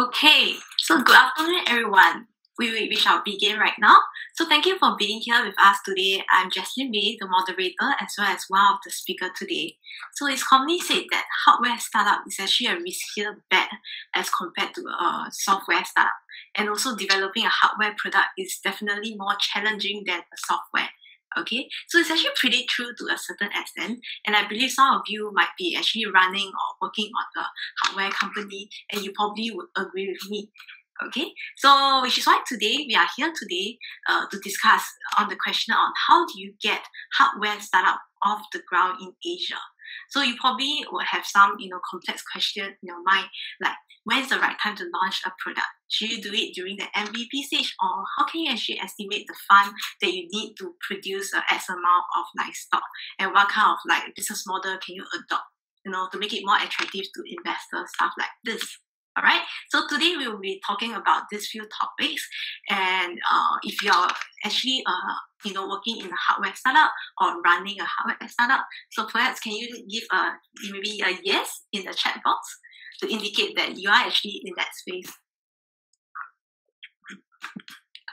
Okay, so good afternoon everyone. We shall begin right now. So thank you for being here with us today. I'm Jeslin Bay, the moderator, as well as one of the speakers today. So it's commonly said that hardware startup is actually a riskier bet as compared to a software startup. And also developing a hardware product is definitely more challenging than a software. Okay, so it's actually pretty true to a certain extent, and I believe some of you might be actually running or working on the hardware company, and you probably would agree with me. Okay, so which is why today we are here today to discuss on the question on how do you get hardware startup off the ground in Asia. So you probably will have some, you know, complex question in your mind, like when is the right time to launch a product? Should you do it during the MVP stage, or how can you actually estimate the fund that you need to produce X amount of like stock, and what kind of like business model can you adopt, you know, to make it more attractive to investors, stuff like this. All right. So today we will be talking about these few topics, and if you are actually you know, working in a hardware startup or running a hardware startup, so perhaps can you give a maybe a yes in the chat box to indicate that you are actually in that space.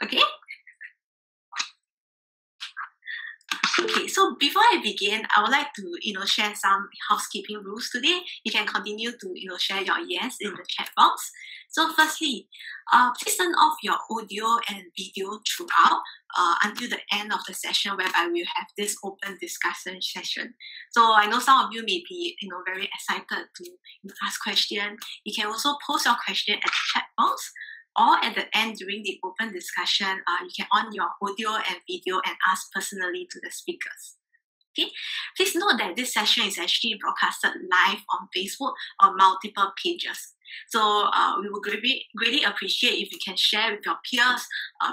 Okay. Okay, so before I begin, I would like to, you know, share some housekeeping rules today. You can continue to, you know, share your yes in the chat box. So firstly, please turn off your audio and video throughout until the end of the session, whereby we'll have this open discussion session. So I know some of you may be, you know, very excited to ask questions. You can also post your question at the chat box, or at the end during the open discussion, you can on your audio and video and ask personally to the speakers. Okay? Please note that this session is actually broadcasted live on Facebook on multiple pages. So we would greatly appreciate if you can share with your peers,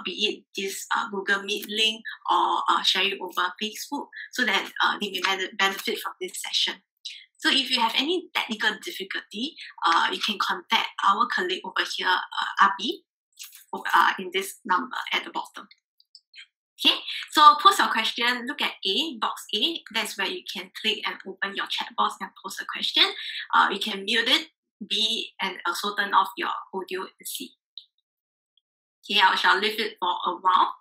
be it this Google Meet link or share it over Facebook, so that they may benefit from this session. So if you have any technical difficulty, you can contact our colleague over here, Abi, in this number at the bottom. Okay, so post your question, look at A, box A, that's where you can click and open your chat box and post a question. You can mute it, B, and also turn off your audio and C. Okay, I shall leave it for a while.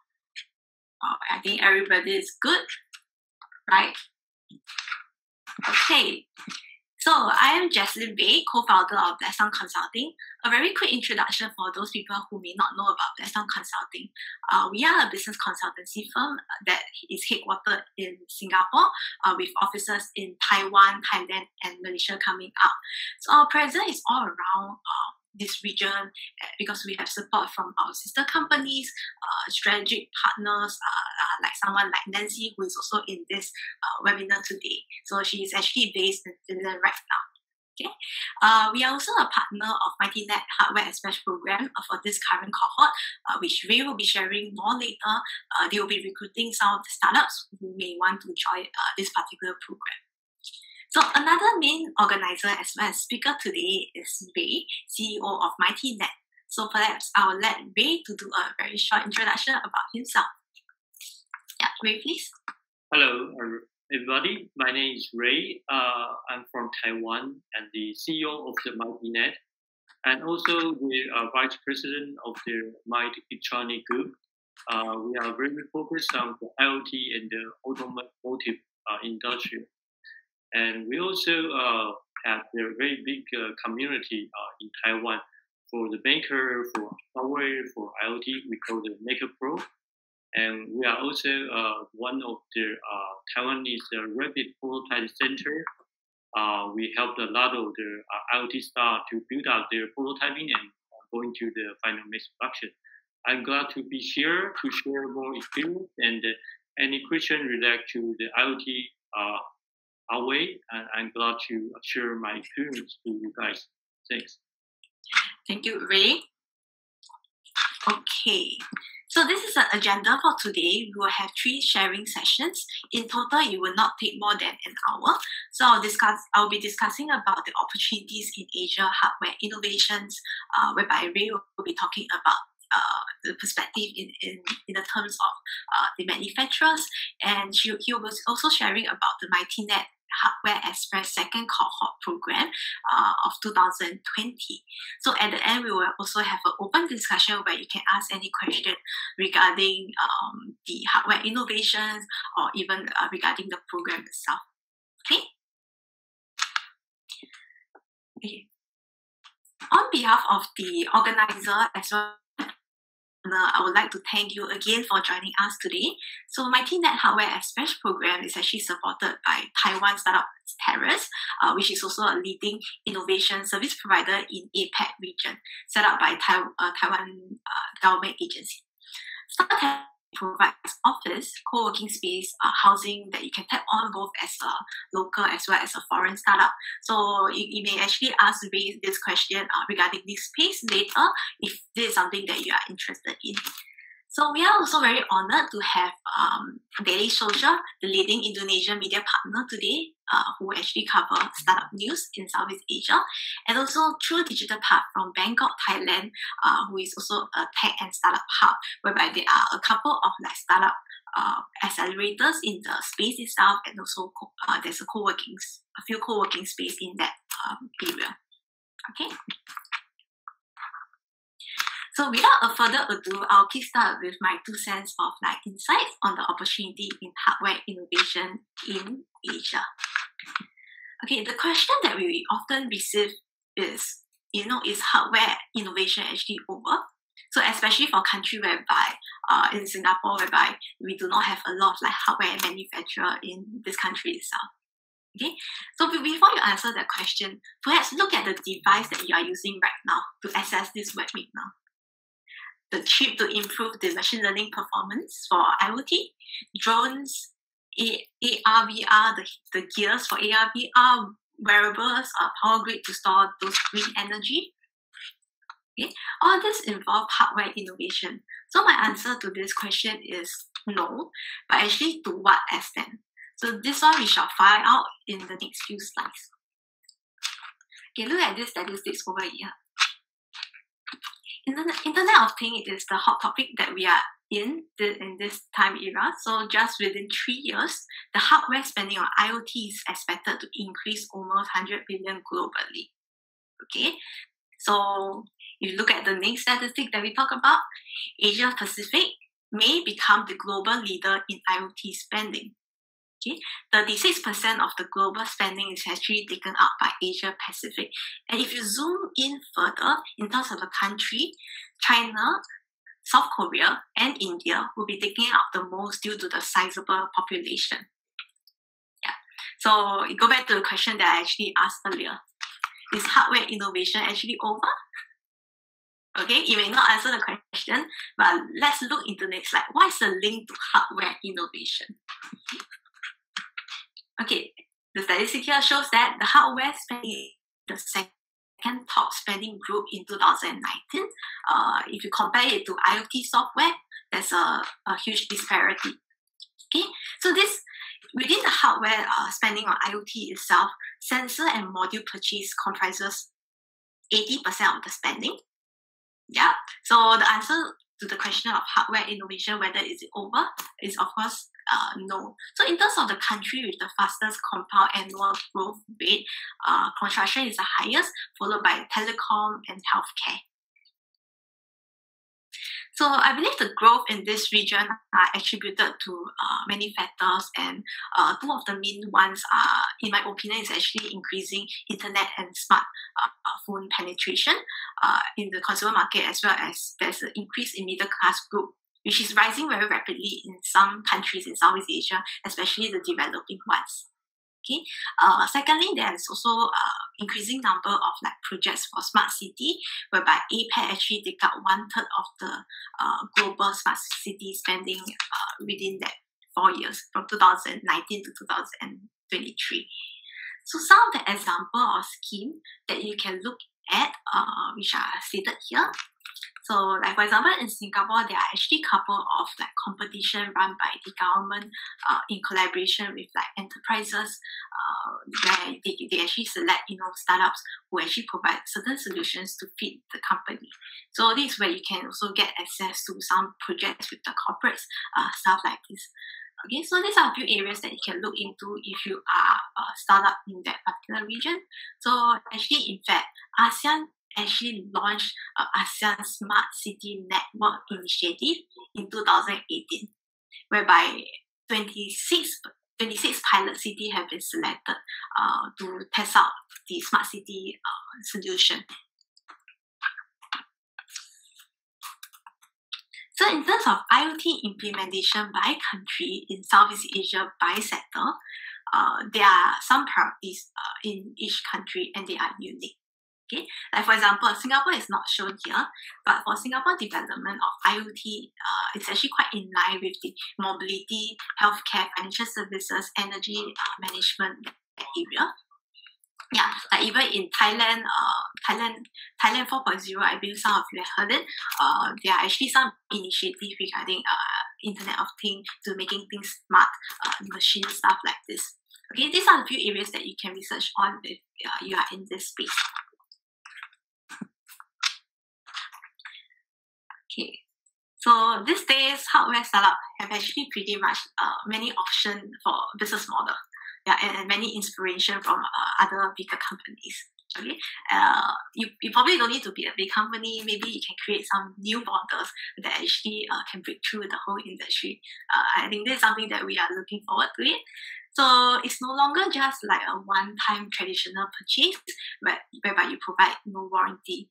I think everybody is good, right? Okay, so I am Jeslin Bay, co-founder of BlackStorm Consulting. A very quick introduction for those people who may not know about BlackStorm Consulting. We are a business consultancy firm that is headquartered in Singapore with offices in Taiwan, Thailand, and Malaysia coming up. So our presence is all around this region because we have support from our sister companies, strategic partners, like someone like Nancy, who is also in this webinar today. So she is actually based in Finland right now. Okay, we are also a partner of MightyNet Hardware Express program for this current cohort, which we will be sharing more later. They will be recruiting some of the startups who may want to join this particular program. So another main organizer as well as speaker today is Ray, CEO of MightyNet. So perhaps I'll let Ray to do a very short introduction about himself. Yeah, Ray, please. Hello, everybody. My name is Ray. I'm from Taiwan and the CEO of the MightyNet, and also the vice president of the Mighty Electronic Group. We are very focused on the IoT and the automotive industry. And we also have a very big community in Taiwan for the maker, for hardware, for IoT. We call the Maker Pro. And we are also one of the Taiwanese rapid prototype center. We helped a lot of the IoT staff to build out their prototyping and going to the final mass production. I'm glad to be here to share more experience and any question related to the IoT Huawei, and I'm glad to share my experience with you guys. Thanks. Thank you, Ray. Okay, so this is the agenda for today. We will have 3 sharing sessions. In total, it will not take more than an hour. So I'll be discussing about the opportunities in Asia hardware innovations, whereby Ray will be talking about the perspective in the terms of the manufacturers, and he was also sharing about the MightyNet Hardware Express second cohort program of 2020. So at the end, we will also have an open discussion where you can ask any question regarding the hardware innovations or even regarding the program itself. Okay? Okay. On behalf of the organizer as well, I would like to thank you again for joining us today. So MightyNet Hardware Express program is actually supported by Taiwan Startup Terrace, which is also a leading innovation service provider in APAC region, set up by Taiwan government agency. Startup provides office, co-working space, housing that you can tap on both as a local as well as a foreign startup. So you may actually ask Ray this question regarding this space later if this is something that you are interested in. So we are also very honored to have Daily Social, the leading Indonesian media partner today, who actually cover startup news in Southeast Asia, and also True Digital Hub from Bangkok, Thailand, who is also a tech and startup hub, whereby there are a couple of like startup accelerators in the space itself, and also there's a few co-working space in that area. Okay. So without further ado, I'll kickstart with my 2 cents of like insights on the opportunity in hardware innovation in Asia. Okay, the question that we often receive is, is hardware innovation actually over? So especially for a country whereby, in Singapore, whereby we do not have a lot of like hardware manufacturer in this country itself. Okay, so before you answer that question, perhaps look at the device that you are using right now to access this web meet now. The chip to improve the machine learning performance for IoT, drones, AR, VR, the gears for AR, VR, wearables, power grid to store those green energy. Okay. All this involve hardware innovation. So my answer to this question is no, but actually to what extent? So this one we shall find out in the next few slides. Okay, look at this statistics over here. Internet of Things is the hot topic that we are in this time era. So just within 3 years, the hardware spending on IoT is expected to increase almost 100 billion globally. Okay, so if you look at the next statistic that we talk about, Asia Pacific may become the global leader in IoT spending. Okay, 36% of the global spending is actually taken up by Asia Pacific. And if you zoom in further, in terms of the country, China, South Korea, and India will be taking up the most due to the sizable population. Yeah. So you go back to the question that I actually asked earlier. Is hardware innovation actually over? Okay, you may not answer the question, but let's look into the next slide. What is the link to hardware innovation? Okay, the statistic here shows that the hardware spending, the second top spending group in 2019. If you compare it to IoT software, there's a huge disparity. Okay, so this within the hardware spending on IoT itself, sensor and module purchase comprises 80% of the spending. Yeah, so the answer to the question of hardware innovation, whether it's over, is of course no. So in terms of the country with the fastest compound annual growth rate, construction is the highest, followed by telecom and healthcare. So I believe the growth in this region are attributed to many factors, and two of the main ones are, in my opinion, is actually increasing internet and smart phone penetration in the consumer market, as well as there's an increase in middle class group, which is rising very rapidly in some countries in Southeast Asia, especially the developing ones. Okay. Secondly, there's also increasing number of like projects for smart city, whereby APAC actually take up 1/3 of the global smart city spending within that 4 years, from 2019 to 2023. So some of the example or scheme that you can look at, which are stated here. So like for example, in Singapore, there are actually a couple of like competition run by the government in collaboration with like enterprises where they actually select startups who actually provide certain solutions to fit the company. So this is where you can also get access to some projects with the corporates, stuff like this. Okay, so these are a few areas that you can look into if you are startup in that particular region. So actually, in fact, ASEAN actually launched ASEAN Smart City Network Initiative in 2018, whereby 26 pilot cities have been selected to test out the smart city solution. So in terms of IoT implementation by country in Southeast Asia by sector, there are some priorities in each country and they are unique. Okay? Like for example, Singapore is not shown here, but for Singapore, development of IoT is actually quite in line with the mobility, healthcare, financial services, energy management area. Yeah, like even in Thailand, Thailand 4.0, I believe some of you have heard it. There are actually some initiatives regarding Internet of Things to making things smart, machine stuff like this. Okay, these are the few areas that you can research on if you are in this space. Okay, so these days, hardware startup have actually pretty much many options for business model. Yeah, and many inspiration from other bigger companies. Okay, you probably don't need to be a big company. Maybe you can create some new models that actually can break through the whole industry. I think that's something that we are looking forward to it. So it's no longer just like a one-time traditional purchase, but whereby you provide no warranty.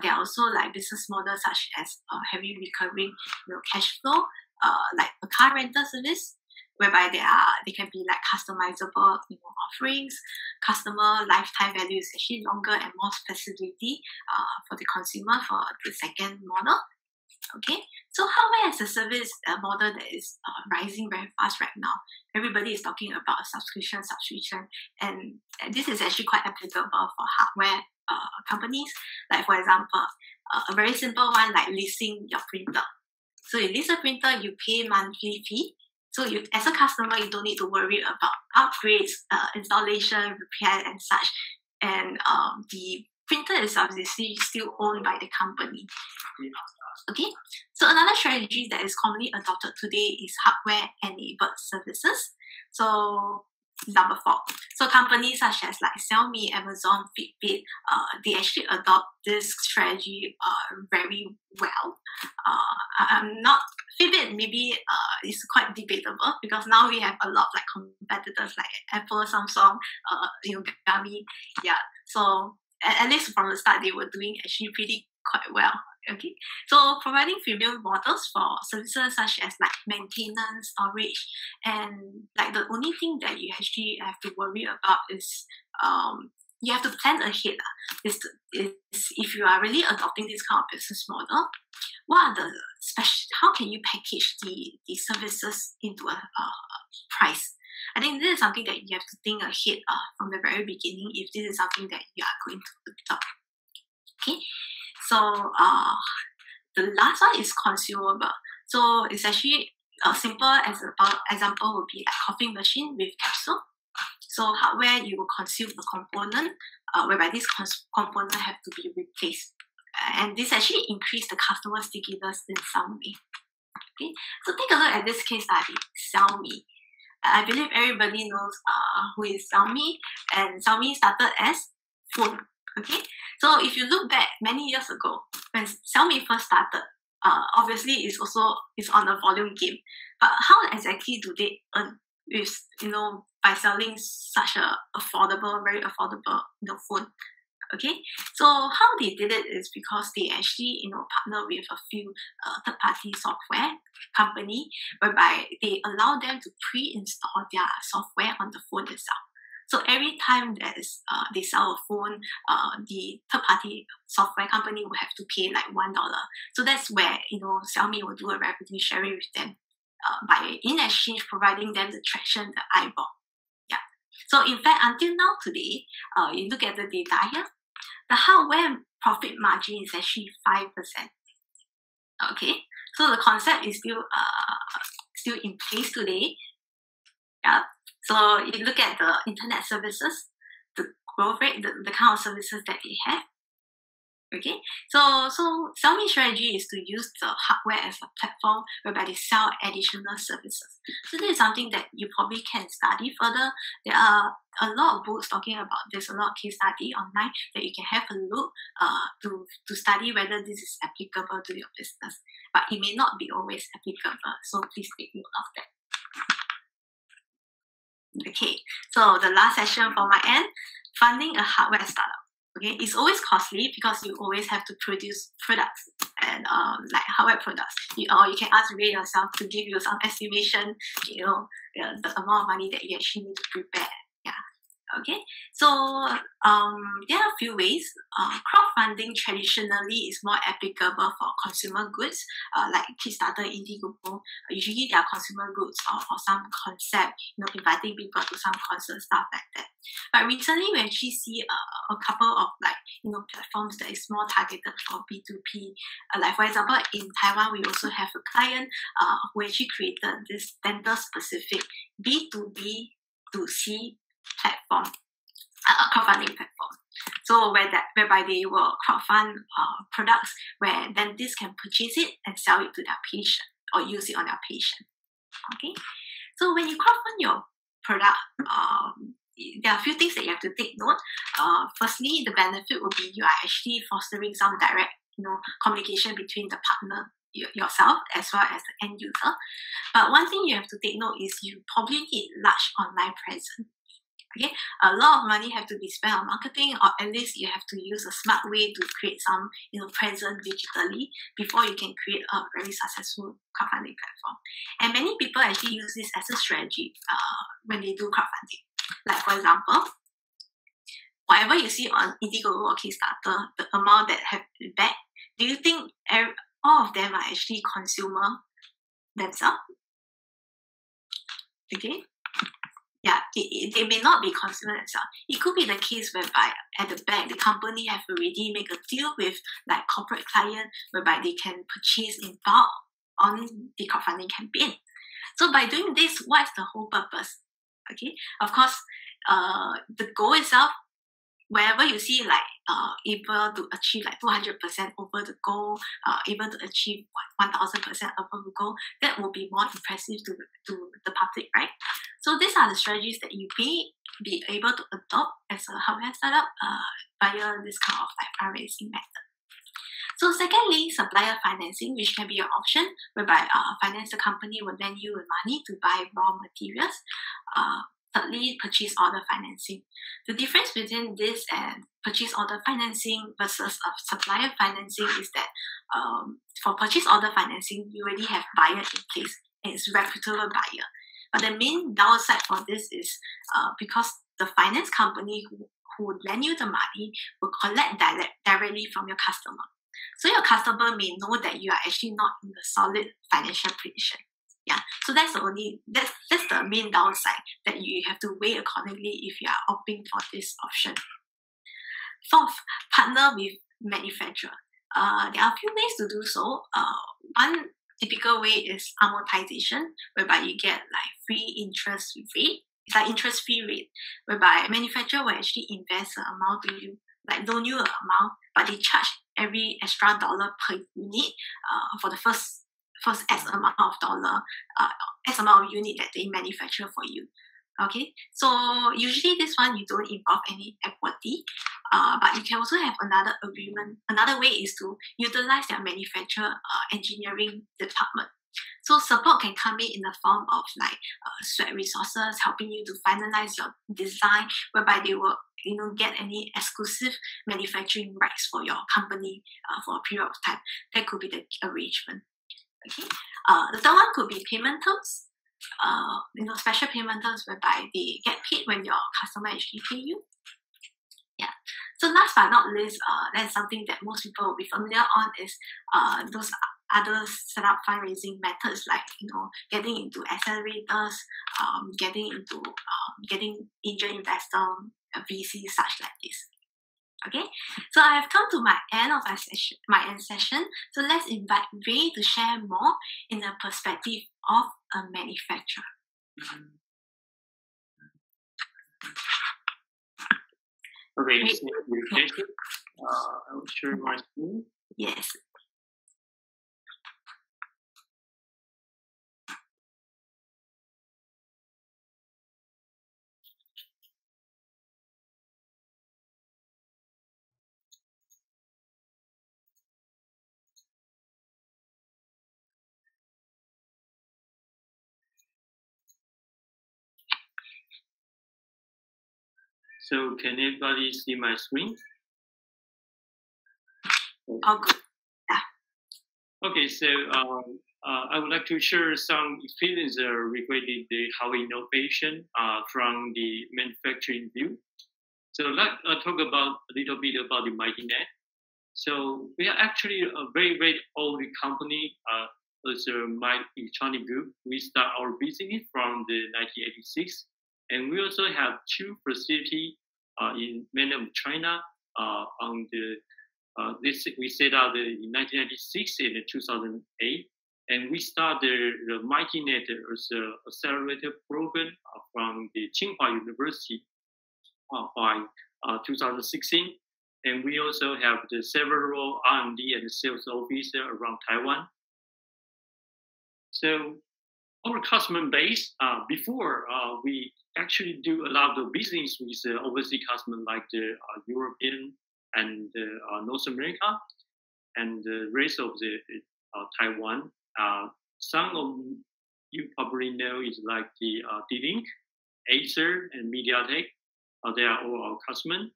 There are also like business models such as having recurring, cash flow, like a car rental service, whereby they can be like customizable offerings. Customer lifetime value is actually longer and more flexibility for the consumer for the second model. Okay, so hardware as a service model that is rising very fast right now. Everybody is talking about subscription, and this is actually quite applicable for hardware companies. Like for example, a very simple one like leasing your printer. So you lease a printer, you pay monthly fee. So you, as a customer, you don't need to worry about upgrades, installation, repair, and such. And the printer is obviously still owned by the company. Okay. So another strategy that is commonly adopted today is hardware-enabled services. So number 4. So companies such as like Xiaomi, Amazon, Fitbit, they actually adopt this strategy very well. Fitbit maybe is quite debatable because now we have a lot of like competitors like Apple, Samsung, Xiaomi. Yeah. So at least from the start, they were doing actually pretty quite well. Okay, so providing premium models for services such as like maintenance, storage, and like the only thing that you actually have to worry about is you have to plan ahead. If you are really adopting this kind of business model, what are the special? How can you package the services into a price? I think this is something that you have to think ahead from the very beginning if this is something that you are going to adopt. Okay. So the last one is consumable. So it's actually a simple example would be like coffee machine with capsule. So hardware, you will consume the component, whereby this component have to be replaced. And this actually increased the customer stickiness in some way. Okay, so take a look at this case study, Xiaomi. I believe everybody knows who is Xiaomi, and Xiaomi started as phone. Okay, so if you look back many years ago, when Xiaomi first started, obviously it's on a volume game. But how exactly do they earn with, by selling such a very affordable phone? Okay, so how they did it is because they actually partner with a few third-party software company, whereby they allow them to pre-install their software on the phone itself. So every time that they sell a phone, the third-party software company will have to pay like $1. So that's where Xiaomi will do a revenue sharing with them by in exchange providing them the traction, the eyeball. Yeah. So in fact, until now today, you look at the data here, the hardware profit margin is actually 5%. Okay. So the concept is still in place today. Yeah. So you look at the internet services, the growth rate, the kind of services that they have. Okay, so Xiaomi's strategy is to use the hardware as a platform whereby they sell additional services. So this is something that you probably can study further. There are a lot of books talking about this, a lot of case study online that you can have a look to study whether this is applicable to your business. But it may not be always applicable, so please take note of that. Okay, so the last session for my end, funding a hardware startup. Okay, it's always costly because you always have to produce products and like hardware products. You can ask Ray yourself to give you some estimation, you know, the amount of money that you actually need to prepare. Yeah. Okay. So there are a few ways. Crowdfunding traditionally is more applicable for consumer goods, like Kickstarter, IndieGoGo. Usually they are consumer goods or some concept, you know, inviting people to some concert, stuff like that. But recently, we actually see a couple of platforms that is more targeted for B2P. Like for example, in Taiwan, we also have a client who actually created this vendor-specific B2B2C platform, crowdfunding platform. So whereby they will crowdfund products where dentists can purchase it and sell it to their patient or use it on their patient. Okay, so when you crowdfund your product, there are a few things that you have to take note. Firstly, the benefit would be you are actually fostering some direct, communication between the partner, yourself, as well as the end user. But one thing you have to take note is you probably need large online presence. Okay, a lot of money have to be spent on marketing, or at least you have to use a smart way to create some, presence digitally before you can create a very successful crowdfunding platform. And many people actually use this as a strategy when they do crowdfunding. Like for example, whatever you see on IndieGoGo or Kickstarter, the amount that have been backed, do you think all of them are actually consumer themselves? Okay, yeah, they may not be consumer themselves. It could be the case whereby at the back the company have already made a deal with like corporate client whereby they can purchase in bulk on the crowdfunding campaign. So by doing this, what is the whole purpose? Okay, of course, the goal itself, wherever you see like able to achieve like 200% over the goal, able to achieve 1000% over the goal, that will be more impressive to the public, right? So these are the strategies that you may be able to adopt as a hardware startup via this kind of like fundraising method. So secondly, supplier financing, which can be your option, whereby finance the company will lend you with money to buy raw materials. Thirdly, purchase order financing. The difference between this and purchase order financing versus supplier financing is that for purchase order financing, you already have buyer in place and it's reputable buyer. But the main downside for this is because the finance company who lend you the money will collect directly from your customer. So your customer may know that you are actually not in a solid financial position. Yeah. So that's the main downside that you have to weigh accordingly if you are opting for this option. Fourth, partner with manufacturer. There are a few ways to do so. One typical way is amortization, whereby you get like free interest rate. It's like interest free rate, whereby manufacturer will actually invest an amount to you, like loan you an amount, but they charge every extra dollar per unit for the first X amount of dollar, X amount of unit that they manufacture for you. Okay, so usually this one you don't involve any equity, but you can also have another agreement. Another way is to utilize their manufacturer engineering department. So support can come in the form of like sweat resources, helping you to finalize your design, whereby they will get any exclusive manufacturing rights for your company for a period of time. That could be the arrangement. Okay. The third one could be payment terms. Special payment terms whereby they get paid when your customer actually pay you. Yeah. So last but not least, that's something that most people will be familiar on is those other setup fundraising methods like getting into accelerators, getting angel investor, VC, such like this. Okay, so I have come to my end of my session. So let's invite Ray to share more in the perspective of a manufacturer. Okay, I will share my screen. Yes. So can everybody see my screen? Okay. Okay, so I would like to share some experience regarding the Huawei innovation from the manufacturing view. So let's talk about a little bit about the MightyNet. So we are actually a very, very old company as a Mighty Electronic Group. We start our business from the 1986, and we also have two facilities in mainland China on the we set out in 1996 and 2008, and we started the MightyNet as an accelerator program from the Tsinghua University by 2016. And we also have the several R&D and sales offices around Taiwan. So our customer base, before we actually do a lot of business with overseas customers like the European and North America and the rest of the Taiwan. Some of you probably know is like the D-Link, Azure, and MediaTek. They are all our customers.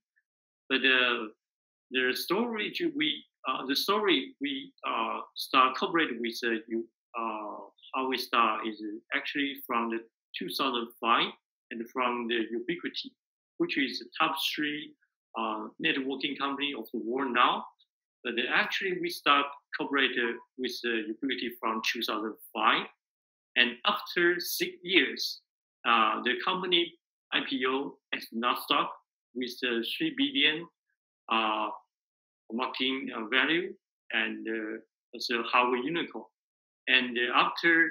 But the story we start cooperating with Huawei Star is actually from the 2005 and from the Ubiquiti, which is the top three networking company of the world now. But actually we start cooperating with Ubiquiti from 2005. And after 6 years, the company IPO at Nasdaq with 3 billion marketing value and so Huawei unicorn. And after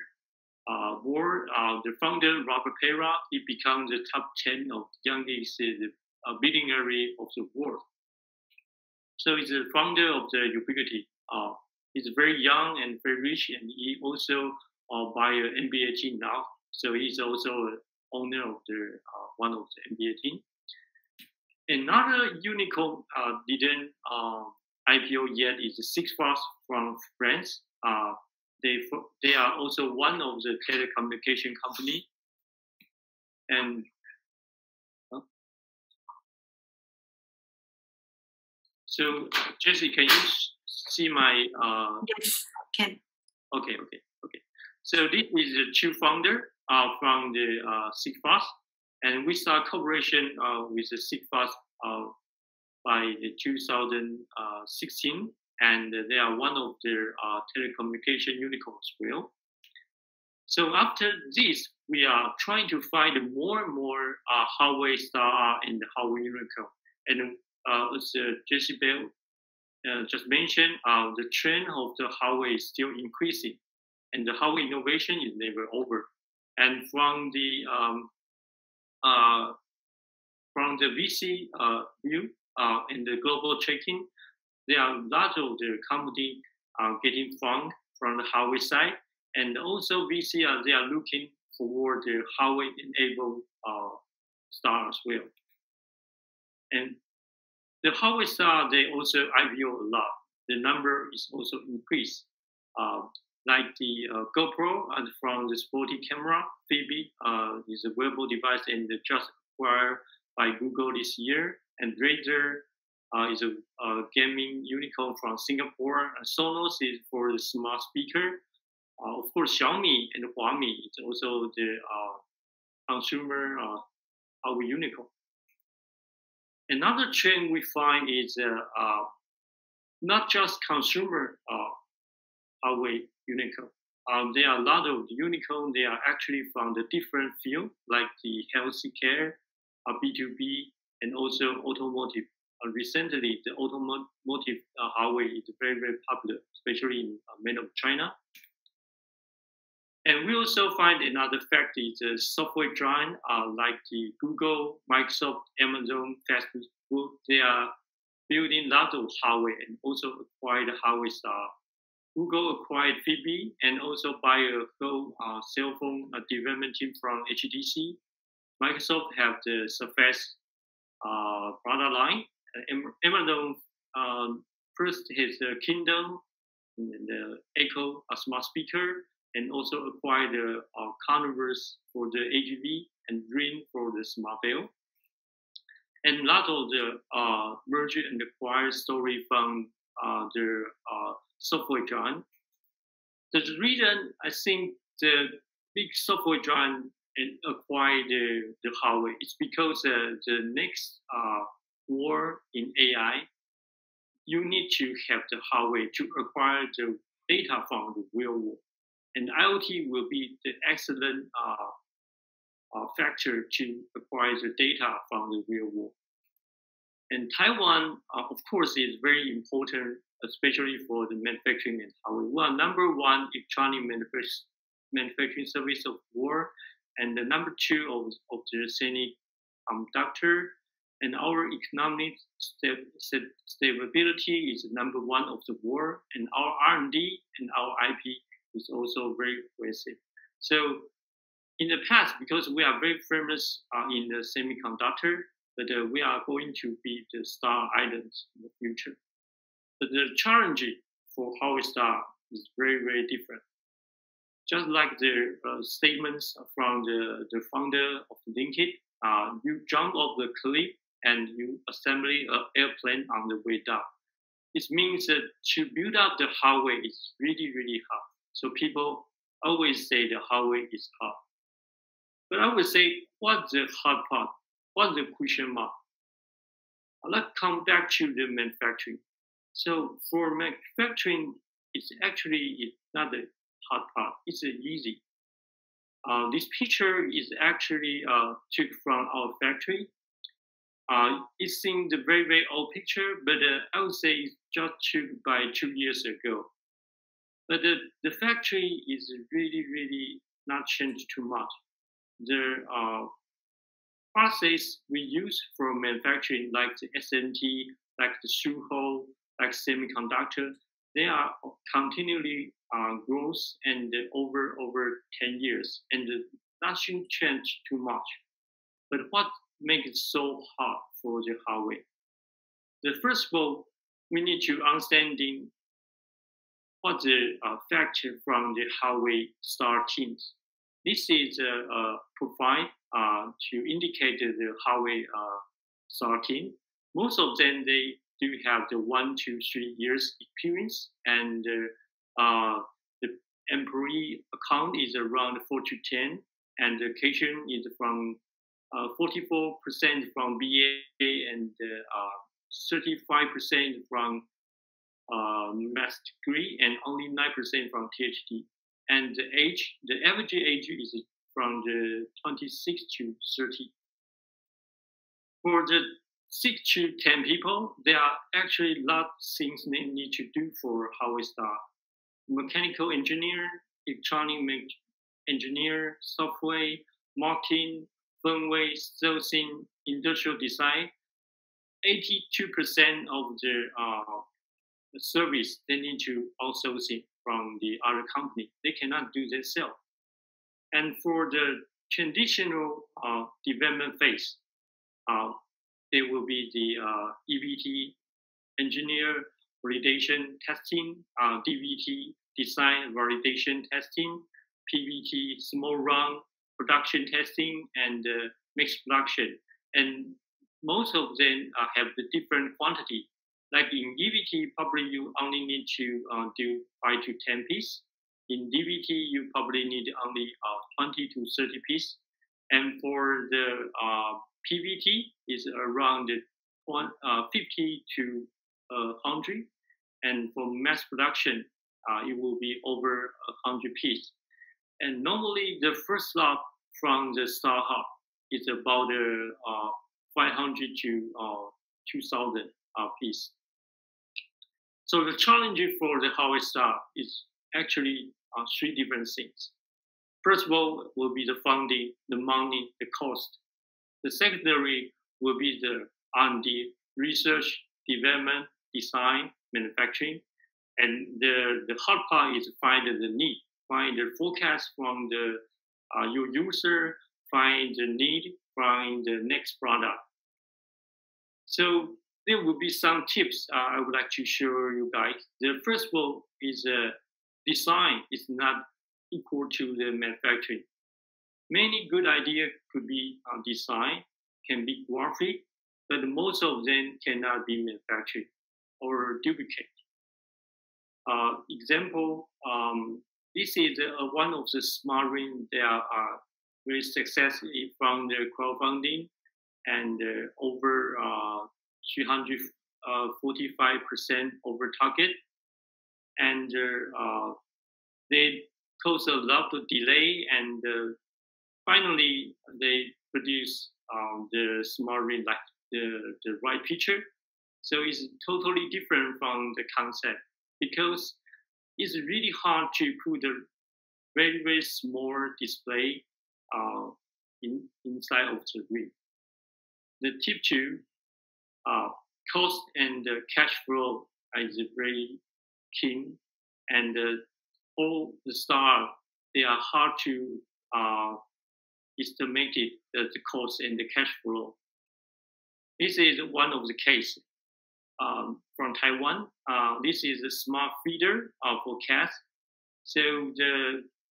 war, the founder, Robert Pera, he became the top 10 of youngest billionaire of the world. So he's the founder of the Ubiquiti. He's very young and very rich, and he also buy an NBA team now. So he's also owner of the one of the NBA team. Another unicorn didn't IPO yet is Sigfast from France. They are also one of the telecommunication company. And so, Jessie, can you see my? Yes, can. Okay. So this is the two founder from the Sigfast, and we start cooperation with the Sigfast by 2016. And they are one of their telecommunication unicorns as well. So after this, we are trying to find more and more Huawei Star and Huawei unicorn. And as Jessie Bell just mentioned, the trend of the Huawei is still increasing, and the Huawei innovation is never over. And from the VC view and the global checking, there are a lot of the company getting funded from the Huawei side, and also VC they are looking for the Huawei-enabled Star as well. And the Huawei Star they also IPO a lot. The number is also increased, like the GoPro and from the sporty camera, Fitbit is a wearable device and just acquired by Google this year, and Razer. Is a gaming unicorn from Singapore. Sonos is for the smart speaker. Of course, Xiaomi and Huawei is also the consumer Huawei unicorn. Another trend we find is not just consumer Huawei unicorn. There are a lot of unicorn. They are actually from the different field, like the healthcare, B2B, and also automotive. Recently, the automotive Huawei is very, very popular, especially in mainland China. And we also find another fact is the software giant like the Google, Microsoft, Amazon, Facebook. They are building lots of hardware and also acquired hardware stuff. Google acquired Fitbit and also buy a whole cell phone development team from HTC. Microsoft have the Surface product line. Amazon first has the Kindle, and the Echo, a smart speaker, and also acquired the Converse for the AGV and Dream for the smart bell. And a lot of the merger and acquire story from the software giant. The reason I think the big software giant and acquire the hardware is because the next war in AI, you need to have the hardware to acquire the data from the real world. And IoT will be the excellent factor to acquire the data from the real world. And Taiwan, of course, is very important, especially for the manufacturing and hardware. We are #1 electronic manufacturing service of war, and the #2 of the semiconductor. And our economic stability is #1 of the world, and our R&D and our IP is also very aggressive. So in the past, because we are very famous in the semiconductor, but we are going to be the star islands in the future. But the challenge for Huawei Star is very, very different. Just like the statements from the founder of LinkedIn, you jump off the cliff and you assemble an airplane on the way down. It means that to build up the hardware is really, really hard. So people always say the hardware is hard. But I would say, what's the hard part? What's the question mark? Let's come back to the manufacturing. So for manufacturing, it's not the hard part. It's easy. This picture is actually took from our factory. It's in the very, very old picture, but I would say it's just took by 2 years ago. But the factory is really, really not changed too much. The process we use for manufacturing, like the SMT, like the shoe hole, like semiconductor, they are continually growth and over 10 years, and nothing changed too much. But what makes it so hard for the hardware? The first of all, we need to understanding what the factor from the hardware star teams. This is a profile to indicate the hardware star team. Most of them, they do have the 1 to 3 years experience, and the employee account is around 4 to 10, and the occasion is from 44% from BA and 35% from master's degree, and only 9% from PhD. And the age, the average age is from the 26 to 30. For the 6 to 10 people, there are actually a lot of things they need to do for Huawei Star. Mechanical engineer, electronic engineer, software, marketing, firmware, sourcing, industrial design. 82% of the service they need to outsourcing from the other company. They cannot do themselves. And for the traditional development phase, there will be the EVT engineer, validation testing, DVT design validation testing, PVT small run production testing, and mixed production. And most of them have the different quantity. Like in EVT, probably you only need to do 5 to 10 pieces. In DVT, you probably need only 20 to 30 pieces. And for the PVT, is around 50 to 100. And for mass production, it will be over 100 pieces. And normally, the first lot from the Star Hub is about 500 to 2,000 pieces. So the challenge for the Huawei Star is actually three different things. First of all, will be the funding, the money, the cost. The secondary will be the R&D, research, development, design, manufacturing. And the hard part is find the need, find the forecast from the your user, find the need, find the next product. So there will be some tips I would like to share with you guys. The first one is design is not equal to the manufacturing. Many good ideas could be design, can be graphic, but most of them cannot be manufactured or duplicate. Example, this is one of the smart rings that are very successful from the crowdfunding, and over 345% over target, and they caused a lot of delay, and finally they produce the smart ring like the right picture. So it's totally different from the concept, because it's really hard to put a very, very small display inside of the ring. The tip two, cost and cash flow is very key, and all the stars, they are hard to estimate the cost and the cash flow. This is one of the cases from Taiwan. This is a smart feeder for cats. So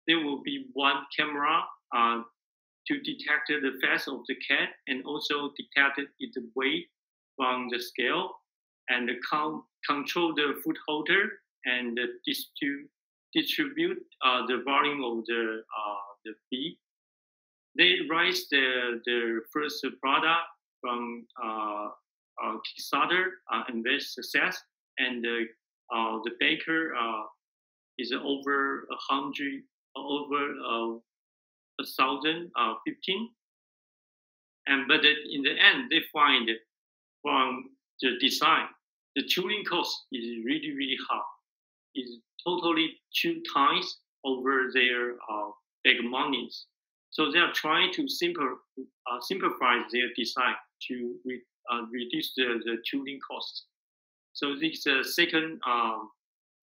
there will be one camera to detect the face of the cat, and also detect its weight from the scale, and control the food holder, and distribute the volume of the feed. They raised the first product from Kickstarter and very success, and the baker is over 100, over 1,015, and but in the end they find from the design, the tooling cost is really, really high. It's totally 2 times over their big monies. So they are trying to simplify their design to reduce the tooling costs. So this is the second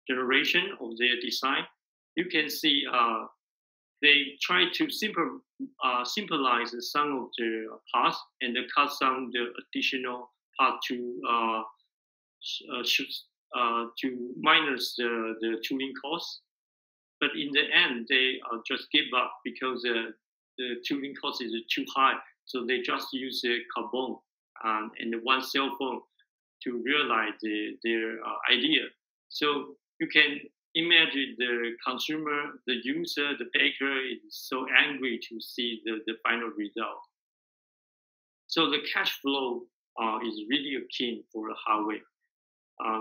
generation of their design. You can see they try to simplify some of the parts, and cut some the additional part to minus the tooling costs. But in the end, they just give up, because the tooling cost is too high. So they just use carbon and one cell phone to realize their idea. So you can imagine the consumer, the user, the baker is so angry to see the final result. So the cash flow is really key for Huawei.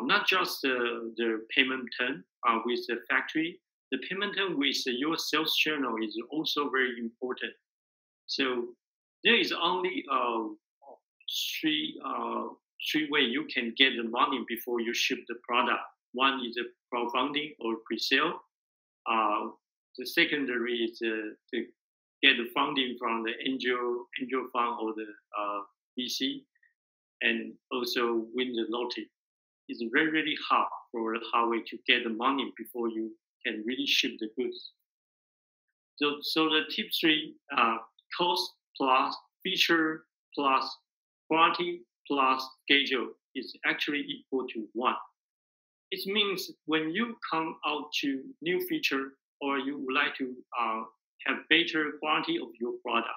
Not just the payment term with the factory, the payment term with your sales channel is also very important. So there is only three ways you can get the money before you ship the product. One is a crowdfunding or pre-sale. The secondary is to get the funding from the angel fund or the VC, and also win the lottery. It's very, really hard for Huawei to get the money before you can really ship the goods. So the tip three, cost plus feature plus quality plus schedule is actually equal to 1. It means when you come out to new feature, or you would like to have better quality of your product,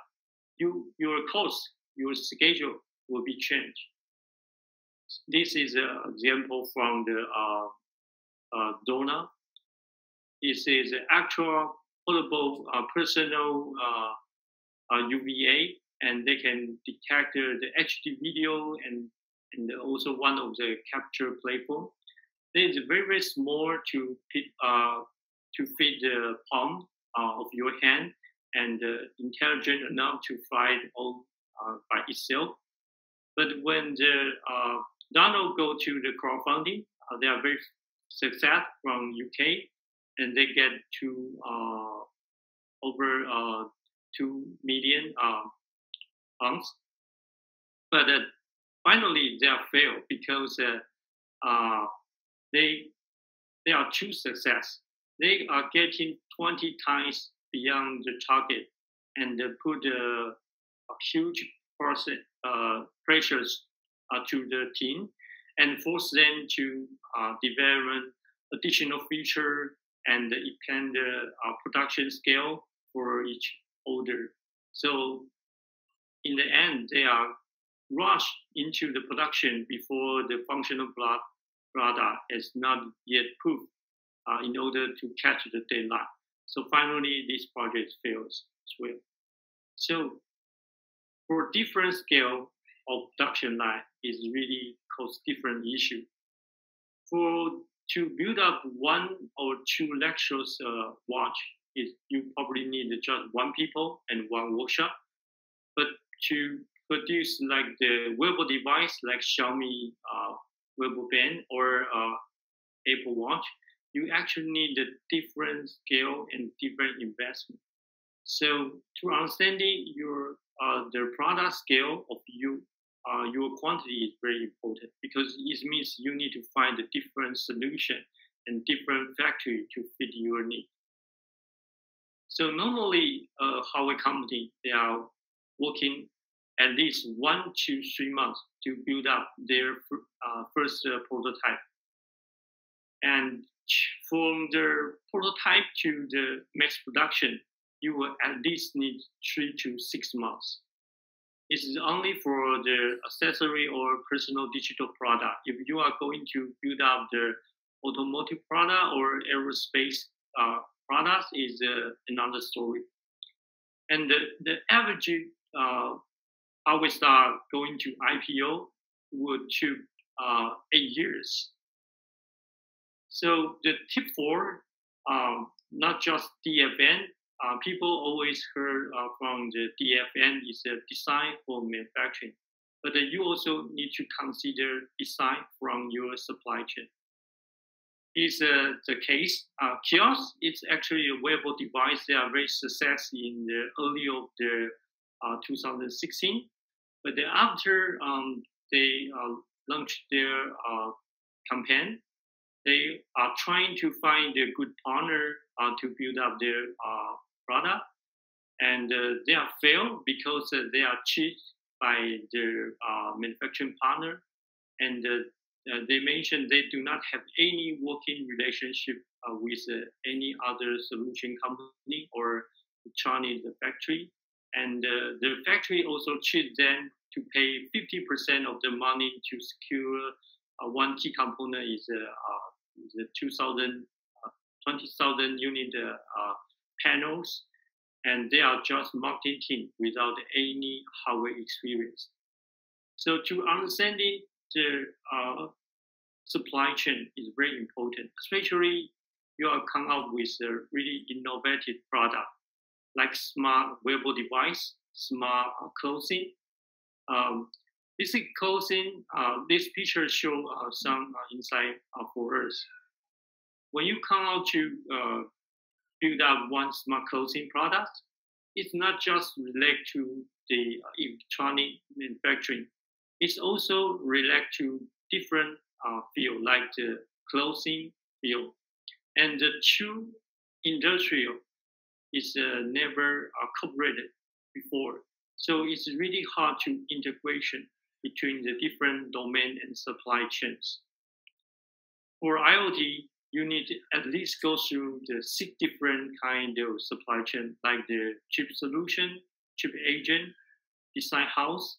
your cost, your schedule will be changed. This is an example from the donor. This is an actual portable personal UVA, and they can detect the HD video, and also one of the capture platform. It's very, very small to fit the palm of your hand, and intelligent enough to find all by itself. But when the Donald go to the crowdfunding, they are very success from UK, and they get to over 2 million pounds. But finally they are failed because they are too success. They are getting 20 times beyond the target, and they put a huge pressures to the team, and force them to develop additional feature and expand the production scale for each order. So in the end, they are rushed into the production before the functional product is not yet proved in order to catch the deadline. So finally, this project fails as well. So for different scale of production line is really cause different issue. To build up one or two lectures watch, is you probably need just one people and one workshop. But to produce like the wearable device, like Xiaomi wearable band or Apple Watch, you actually need a different scale and different investment. So to understanding your the product scale of you, your quantity is very important, because it means you need to find a different solution and different factory to fit your need. So normally, Huawei company, they are working at least 1 to 3 months to build up their first prototype. And from the prototype to the mass production, you will at least need 3 to 6 months. This is only for the accessory or personal digital product. If you are going to build up the automotive product or aerospace products, is another story. And the average always start going to IPO would take 8 years. So the tip for not just DFN. People always heard from the DFN is a design for manufacturing, but you also need to consider design from your supply chain. Is the case. Kiosk is actually a wearable device. They are very successful in the early of the 2016, but then after they launched their campaign, they are trying to find a good partner to build up their product, and they are failed because they are cheated by their manufacturing partner, and they mentioned they do not have any working relationship with any other solution company or Chinese factory, and the factory also cheated them to pay 50% of the money to secure one key component is the 20,000 unit panels, and they are just marketing team without any hardware experience. So to understanding the supply chain is very important, especially you are coming up with a really innovative product like smart wearable device, smart clothing. This is clothing. This picture shows some insight for us. When you come out to build up one smart clothing product, it's not just related to the electronic manufacturing. It's also related to different field, like the clothing field. And the two industrial is never cooperated before. So it's really hard to integration between the different domain and supply chains. For IoT, you need to at least go through the 6 different kind of supply chain, like the chip solution, chip agent, design house,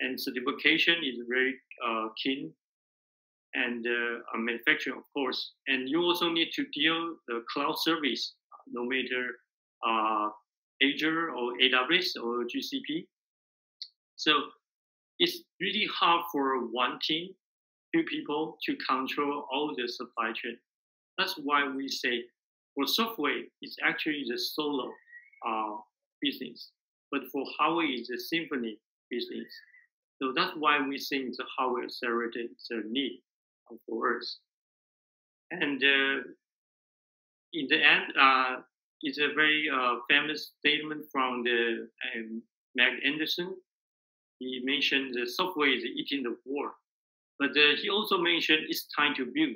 and certification is very keen, and manufacturing, of course. And you also need to deal the cloud service, no matter Azure or AWS or GCP. So it's really hard for one team, few people, to control all the supply chain. That's why we say for software, it's actually the solo business, but for hardware, it's a symphony business. So that's why we think the hardware accelerator is a need for us. And in the end, it's a very famous statement from the Meg Anderson. He mentioned the software is eating the world, but he also mentioned it's time to build,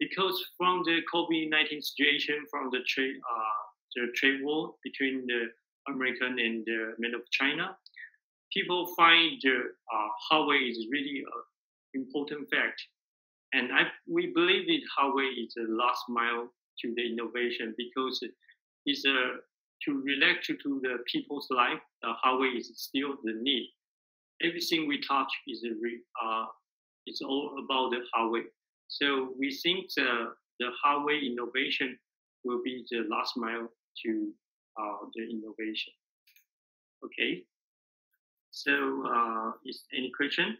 because from the COVID-19 situation, from the trade war between the American and the middle of China, people find the Huawei is really an important fact. And we believe that Huawei is the last mile to the innovation, because it's to relate to the people's life. Huawei is still the need. Everything we touch is all about the Huawei. So we think the Huawei innovation will be the last mile to the innovation. Okay. So is any question?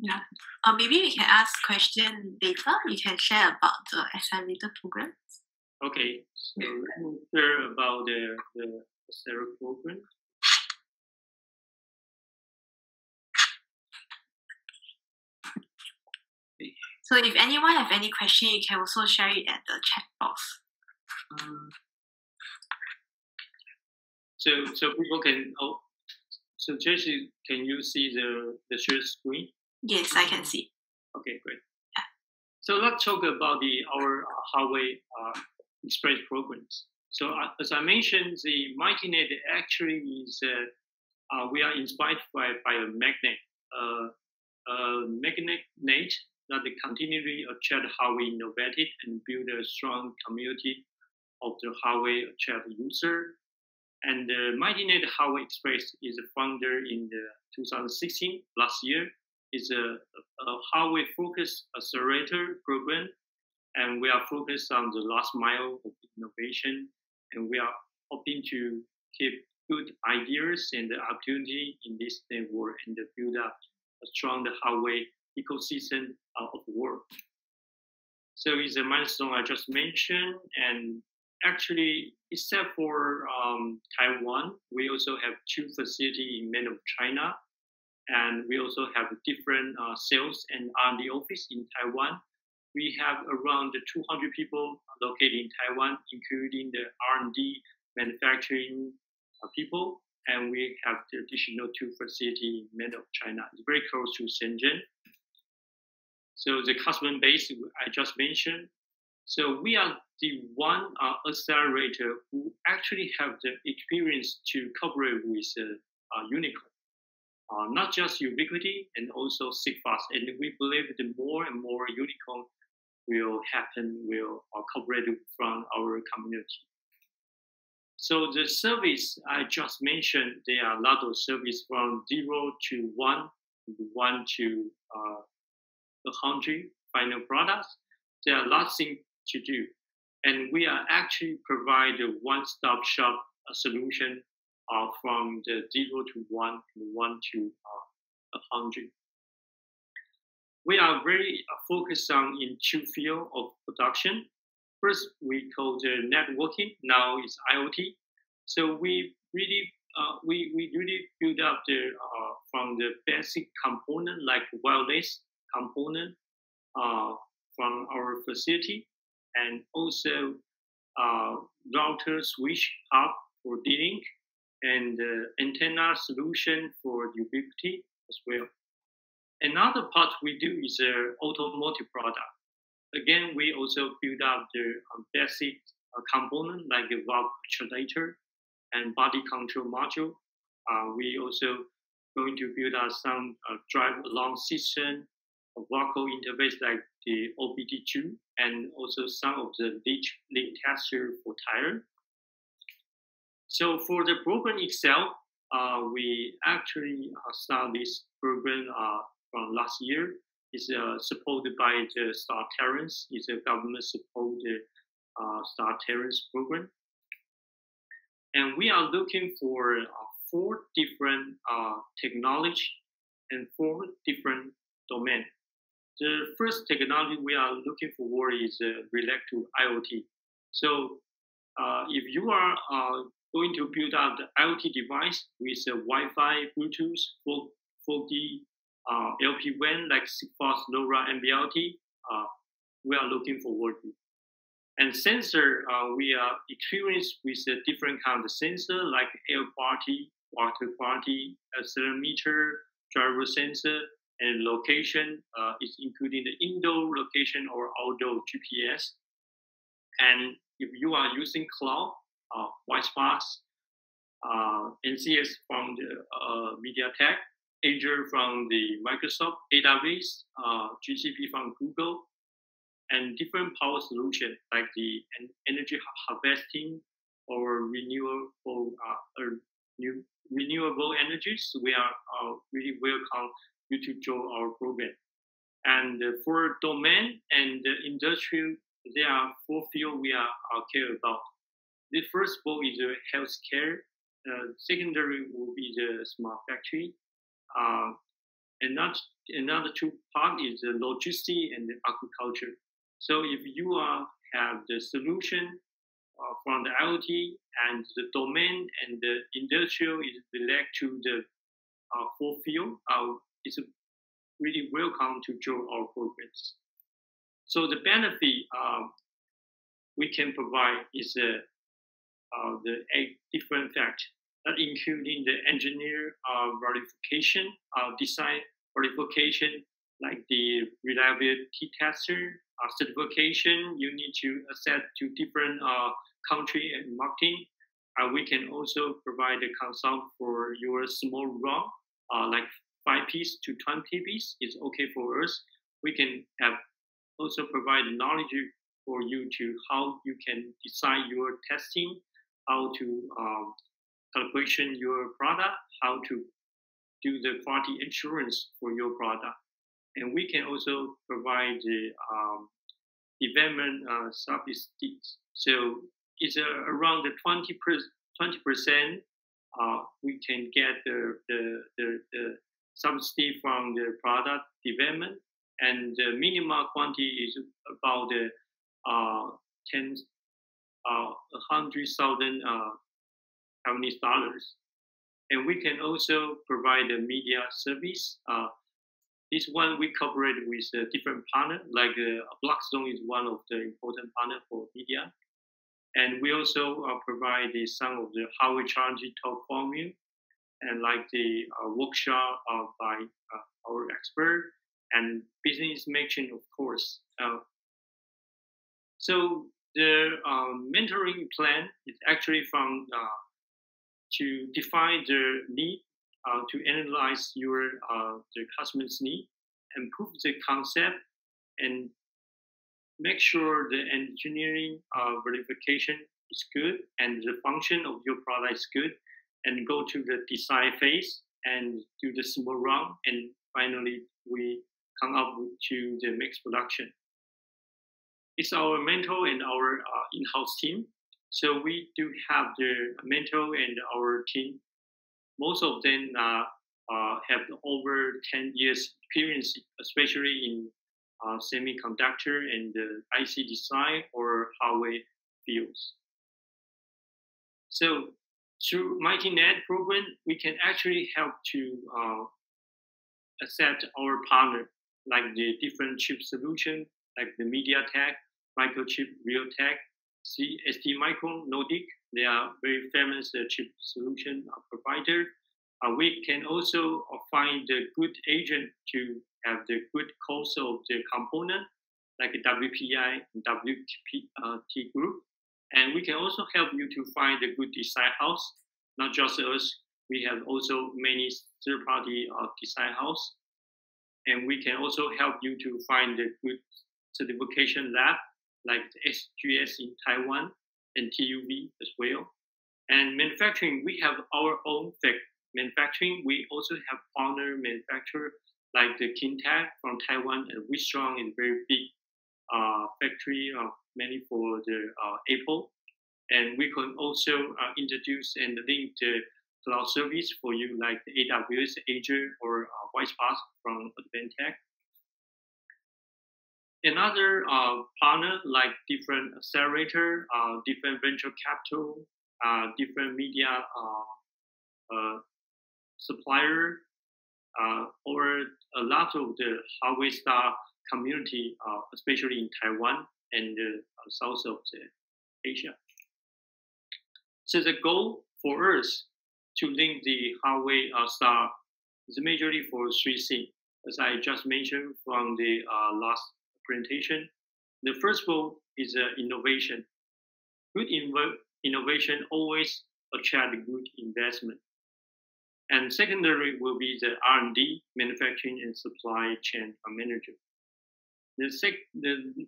Yeah. Maybe we can ask question later. You can share about the accelerator programs. Okay. So we'll share about the accelerator program. So if anyone have any question, you can also share it at the chat box. So people can. Oh, so Jessie, can you see the share screen? Yes, I can see. Okay, great. Yeah. So let's talk about our Huawei Express programs. So as I mentioned, the MightyNet actually is we are inspired by a magnet, magnet that continually attract Huawei innovative and build a strong community of the Huawei attract user. And MightyNet Huawei Express is founded in 2016, last year. It's a Huawei focused accelerator program, and we are focused on the last mile of innovation, and we are hoping to keep good ideas and the opportunity in this network and build up a strong Huawei ecosystem of the world. So it's a milestone I just mentioned, and actually, except for Taiwan, we also have 2 facilities in mainland China, and we also have different sales and R&D office in Taiwan. We have around 200 people located in Taiwan, including the R&D manufacturing people, and we have the additional 2 facilities in mainland China. It's very close to Shenzhen. So the customer base I just mentioned. So we are the one accelerator who actually have the experience to cooperate with unicorn, not just Ubiquiti and also Sigfast. And we believe that more and more unicorn will happen, will cooperate from our community. So the service I just mentioned, there are a lot of service from 0 to 1 to 100 final products. There are lots of things to do, and we are actually provide a one-stop shop solution from the 0 to 1 and 1 to 100. We are very focused on in 2 fields of production. First, we call the networking. Now it's IoT. So we really build up the from the basic component like wireless component from our facility, and also router switch hub for D-Link, and antenna solution for Ubiquiti as well. Another part we do is automotive product. Again, we also build up the basic component like a valve actuator and body control module. We also going to build up some drive-along system, a vocal interface like the OBD2, and also some of the leak tester for tire. So for the program itself, we actually start this program from last year. It's supported by the Star Terrace. It's a government-supported Star Terrace program. And we are looking for 4 different technology and 4 different domains. The first technology we are looking for is related to IoT. So if you are going to build up the IoT device with Wi-Fi, Bluetooth, 4G, LPWAN, like Sigfast, LoRa, MBLT, we are looking forward to. And sensor, we are experienced with a different kind of sensor like air quality, water quality, accelerometer, driver sensor, and location is including the indoor location or outdoor GPS. And if you are using cloud, Wi-Fi, NCS from the MediaTek, Azure from the Microsoft, AWS, GCP from Google, and different power solutions like the energy harvesting or renewable energies. We are really welcome you to join our program. And for domain and industry, there are four fields we are care about. The first one is healthcare. Secondary will be the smart factory. Another two part is the logistics and the agriculture. So if you have the solution from the IoT and the domain and the industrial is related to the four field, it's really welcome to join our programs. So the benefit we can provide is the 8 different factors, including the engineer verification, design verification, like the reliability tester, certification. You need to accept to different country and marketing. We can also provide a consult for your small run, like 5 piece to 20 piece is okay for us. We can have also provide knowledge for you to how you can design your testing, how to calculation your product, how to do the quality insurance for your product. And we can also provide the development subsidies. So it's around the 20%. We can get the subsidy from the product development, and the minimal quantity is about 100,000 Taiwanese dollars. And we can also provide a media service. This one we cooperate with different partners, like BlackStorm is one of the important partners for media. And we also provide some of the Huawei challenging talk formula, and like the workshop by our expert, and business matching, of course. So the mentoring plan is actually from to define the need, to analyze your the customer's need, and prove the concept, and make sure the engineering verification is good and the function of your product is good, and go to the design phase and do the small round, and finally we come up to the mass production. It's our mentor and our in-house team. So we do have the mentor and our team. Most of them have over 10 years experience, especially in semiconductor and IC design or hardware fields. So through MightyNet program, we can actually help to accept our partner, like the different chip solution, like the MediaTek, Microchip, Realtek, STMicro, Nordic. They are very famous chip solution provider. We can also find a good agent to have the good cost of the component, like WPI and WPT group. And we can also help you to find a good design house, not just us. We have also many third-party design house. And we can also help you to find a good certification lab, like the SGS in Taiwan and TUV as well. And manufacturing, we have our own manufacturing. We also have partner manufacturer, like the Kintec from Taiwan, and Wistron is a very big factory, mainly for the Apple. And we can also introduce and link the cloud service for you, like the AWS, Azure, or WisePass from Advantech. Another partner, like different accelerator, different venture capital, different media supplier, or a lot of the hardware star community, especially in Taiwan, and south of Asia. So the goal for us to link the Huawei star is majorly for three things, as I just mentioned from the last presentation. The first one is innovation. Good innovation always attract good investment. And secondary will be the R&D, manufacturing, and supply chain manager. The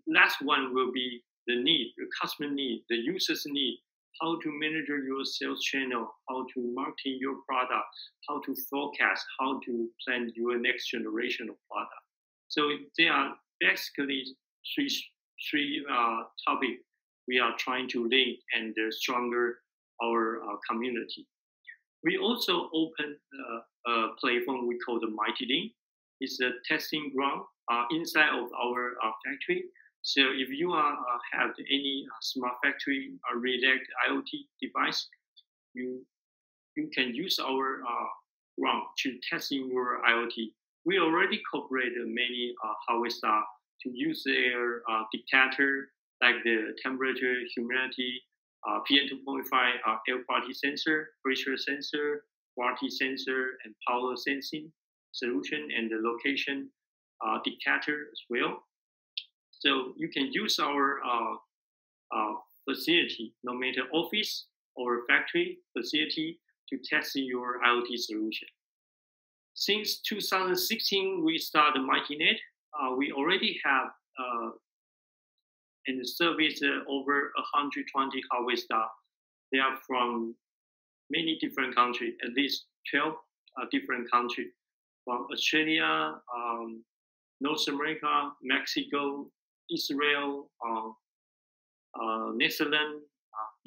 last one will be the need, the customer need, the user's need, how to manage your sales channel, how to market your product, how to forecast, how to plan your next generation of product. So there are basically three topics we are trying to link and stronger our community. We also open a platform we call the MightyLink. It's a testing ground inside of our factory. So if you have any smart factory or related IoT device, you can use our ground to test in your IoT. We already cooperate many Huawei star to use their detector, like the temperature, humidity, PM2.5 air quality sensor, pressure sensor, quality sensor, and power sensing solution, and the location detector as well. So you can use our facility, no matter office or factory facility, to test your IoT solution. Since 2016, we started MightyNet. We already have and service over 120 Huawei staff. They are from many different countries, at least 12 different countries, from Australia, North America, Mexico, Israel, Netherlands,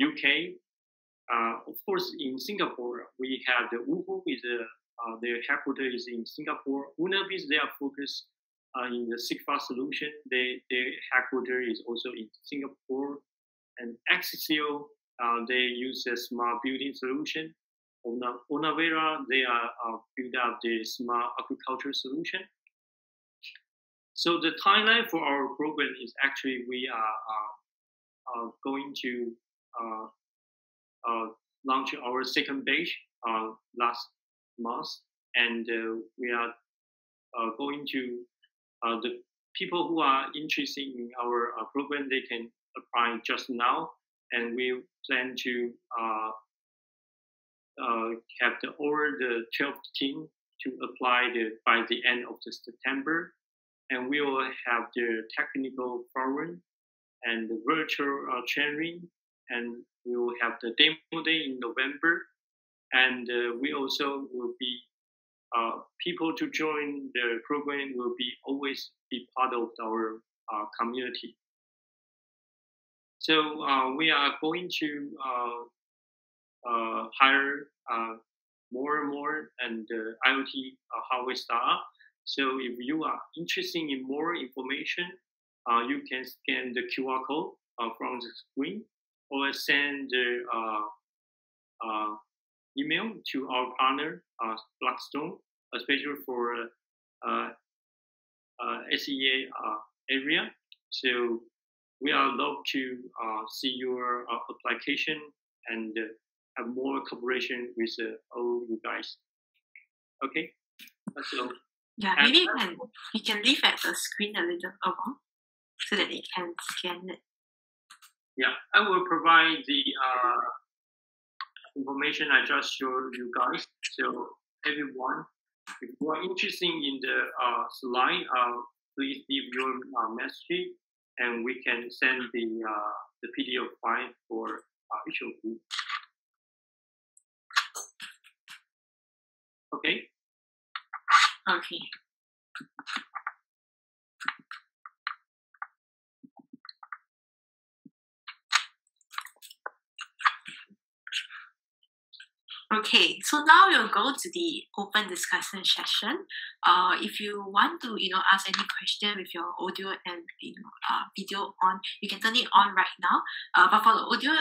UK. Of course, in Singapore, we have the Woohoo, their headquarters is in Singapore. Unabis, they are focused in the Sigfast solution. Their headquarters is also in Singapore. And Axisio, they use a smart building solution. Onavera, they are build up the smart agriculture solution. So the timeline for our program is actually we are going to launch our second batch last month, and we are going to the people who are interested in our program, they can apply just now, and we plan to have the 12 team to apply by the end of September. And we will have the technical forum and the virtual training, and we will have the demo day in November. And we also will be people to join the program will be always be part of our community. So we are going to hire more and more and IoT hardware staff. So if you are interested in more information, you can scan the QR code from the screen or send the email to our partner, BlackStorm, especially for SEA area. So we are love to see your application and have more cooperation with all you guys. Okay, that's all. Yeah, maybe we can leave at the screen a little over so that they can scan it. Yeah, I will provide the information I just showed you guys. So everyone, if you are interested in the slide, please leave your message, and we can send the PDF file for each of you. Okay. Okay. Okay, so now we'll go to the open discussion session. If you want to, ask any question with your audio and video on, you can turn it on right now. But for the audio,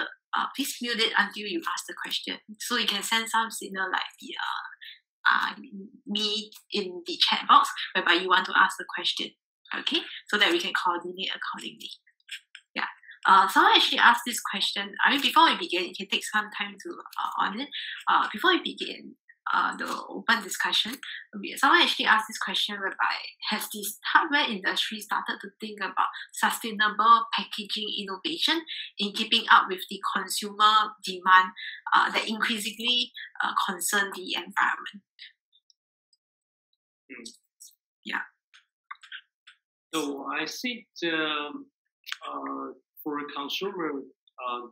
please mute it until you ask the question, so you can send some signal like the me in the chat box whereby you want to ask the question. Okay, so that we can coordinate accordingly. Someone actually asked this question. I mean, before we begin, it can take some time to on it. Before we begin the open discussion, someone actually asked this question whereby, has this hardware industry started to think about sustainable packaging innovation in keeping up with the consumer demand that increasingly concern the environment? Yeah. So I think for consumer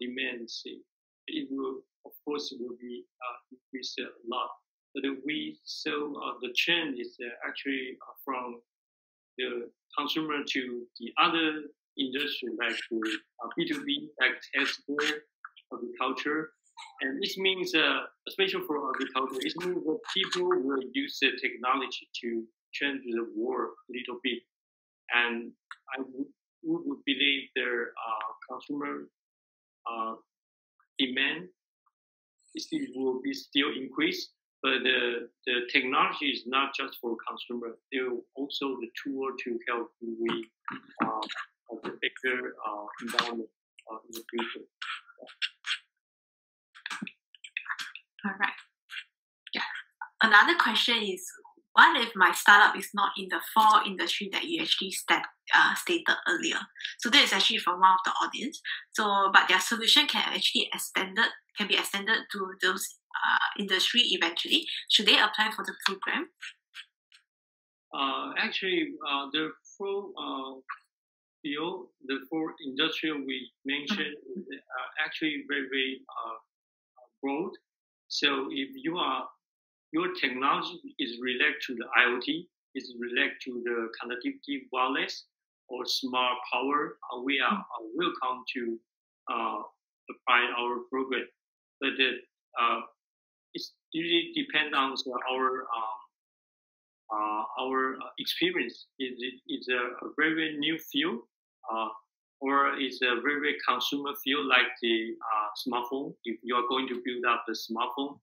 demand, it will, of course, it will be increased a lot. But we saw the trend is actually from the consumer to the other industry, like B2B, like healthcare, agriculture. And this means, especially for agriculture, it means that people will use the technology to change the world a little bit. And I would believe their consumer demand will be still increased, but the technology is not just for consumer. They're also the tool to help with the bigger environment in the future. All right. Yeah. Another question is, what if my startup is not in the four industry that you actually stated earlier? So that is actually from one of the audience. So, but their solution can actually be extended to those industry eventually. Should they apply for the program? Actually, the four industry we mentioned are actually very broad. So if you are your technology is related to the IoT, is related to the connectivity, wireless, or smart power, we are welcome to apply our program. But it really depends on our experience. It's a very new field, or it's a very consumer field, like the smartphone. If you are going to build up the smartphone,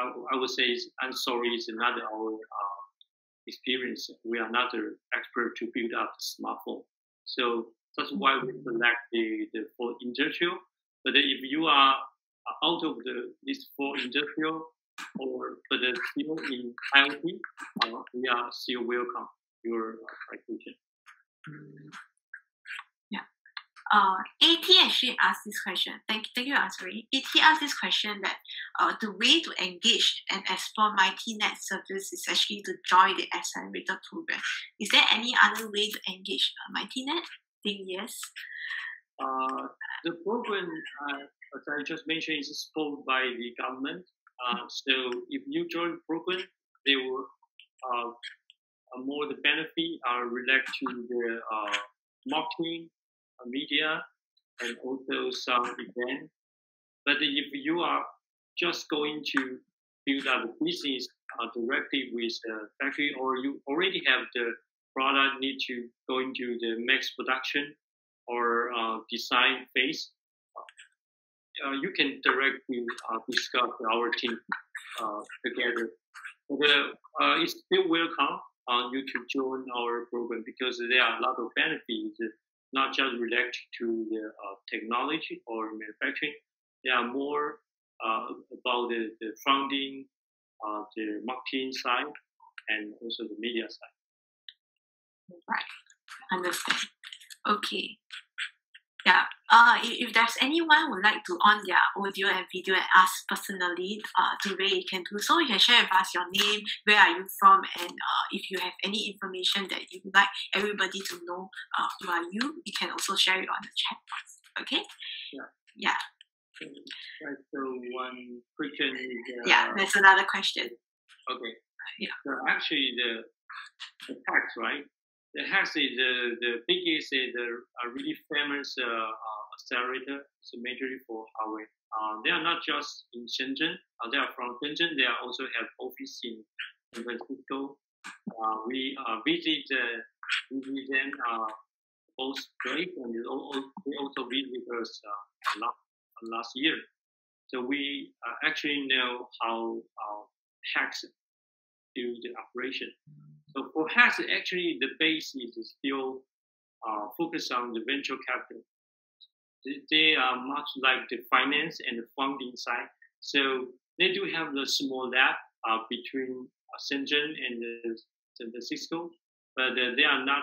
I would say, I'm sorry, it's not our experience. We are not an expert to build up the smartphone. So that's why we select the four industrial. But if you are out of these four industrial or but still in IoT, we are still welcome your application. AT actually asked this question. Thank you, answering. AT asked this question that the way to engage and explore MightyNet service is actually to join the accelerator program. Is there any other way to engage MightyNet? I think yes. The program, as I just mentioned, is supported by the government. So if you join the program, they will more the benefit are related to the marketing, media, and also some event. But if you are just going to build up a business directly with the factory, or you already have the product need to go into the mass production or design phase, you can directly discuss our team together. But, it's still welcome you to join our program because there are a lot of benefits. Not just related to the technology or manufacturing. They are more about the funding, the marketing side, and also the media side. Right, understand. Okay, yeah. If there's anyone who would like to on their audio and video and ask personally to Ray, you can do so. You can share with us your name, where are you from, and if you have any information that you would like everybody to know who are you can also share it on the chat box. Okay? Yeah. Right, so one question is, there's another question. Okay. Yeah. So actually the HAX, right? The HAX is the biggest, a really famous accelerator, it's majorly for Huawei. They are not just in Shenzhen. They are from Shenzhen. They are also have office in San Francisco. We visit them both place, and they also visit us last year. So we actually know how HAX do the operation. So for HAX, actually the base is still focused on the venture capital. They are much like the finance and the funding side. So they do have the small lab between Shenzhen and San Francisco, but they are not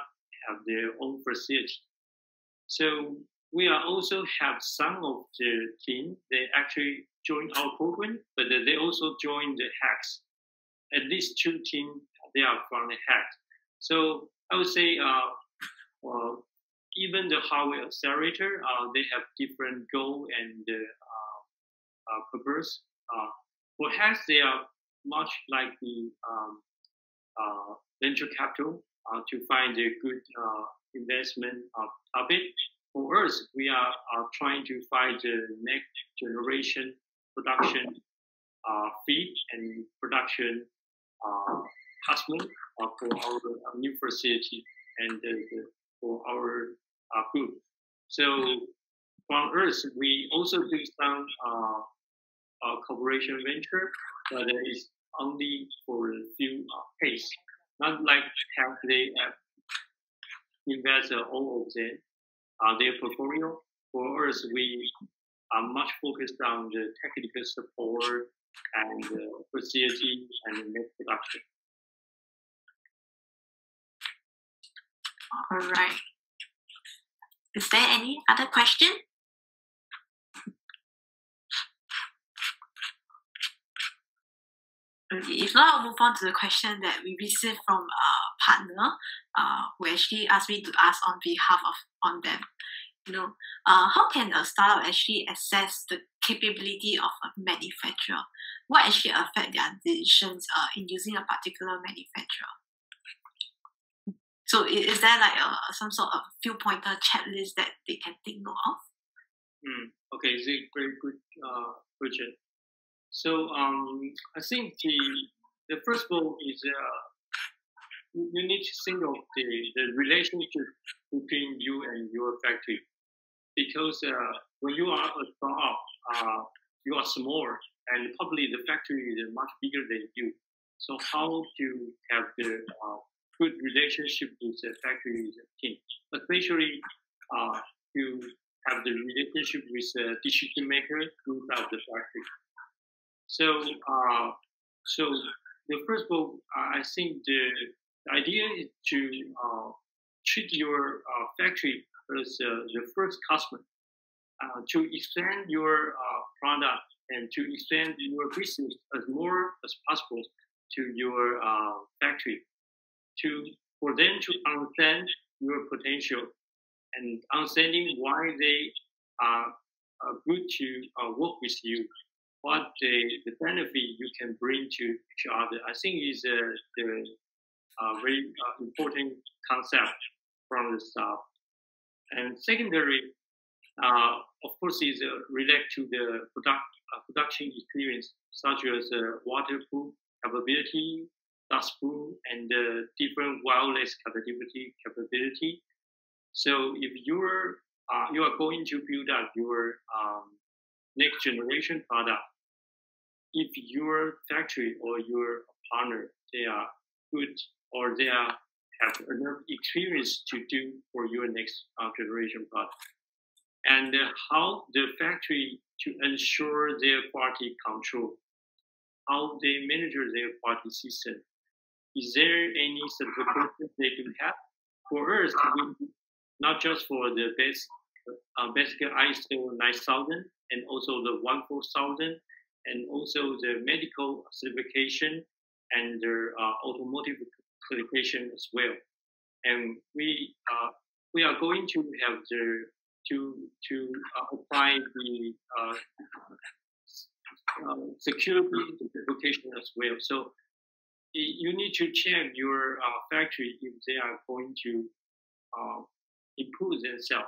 have their own facility. So we are also have some of the team, they actually joined our program, but they also joined the HAX. At least two teams, they are from the HAX. So I would say even the hardware accelerator, they have different goal and purpose. For HAX, they are much like the venture capital to find a good investment topic. For us, we are trying to find the next generation production feed and production customer for our new facility and for our booth. So from Earth, we also do some cooperation venture, but it's only for a few cases. Not like have they invest all of them, their portfolio. For us, we are much focused on the technical support and facility and net production. All right. Is there any other question? Okay, if not, I'll move on to the question that we received from a partner who actually asked me to ask on behalf of them. You know, how can a startup actually assess the capability of a manufacturer? What actually affect their decisions in using a particular manufacturer? So is there like a, some sort of few pointer checklist that they can take note of? Okay, it's a very good question. So I think the first one is you need to think of the relationship between you and your factory. Because when you are a startup, you are small, and probably the factory is much bigger than you. So how to have the good relationship with the factory with the team, especially to have the relationship with the decision maker throughout the factory. So, so the first of all, I think the idea is to treat your factory as the first customer, to expand your product and to expand your business as more as possible to your factory, for them to understand your potential and understanding why they are good to work with you, what the benefit you can bring to each other. I think is a very important concept from the start. And secondary, of course, is related to the production experience, such as waterproof capability, dustproof, and different wireless capability. So if you are going to build up your next generation product, if your factory or your partner, they are good or they are, have enough experience to do for your next generation product. And how the factory to ensure their quality control, how they manage their quality system. Is there any certification they do have? For us, not just for the basic ISO 9000 and also the 14000 and also the medical certification and the automotive certification as well. And we are going to have to apply the security certification as well. So you need to check your factory if they are going to improve themselves,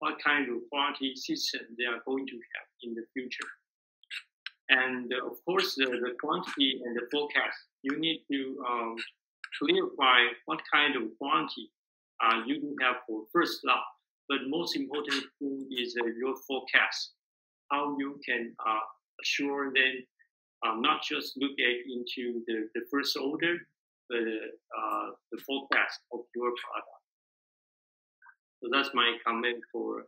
what kind of quality system they are going to have in the future. And of course, the quantity and the forecast, you need to clarify what kind of quantity you do have for first lot. But most important thing is your forecast, how you can assure them not just look at into the first order, but the forecast of your product. So that's my comment for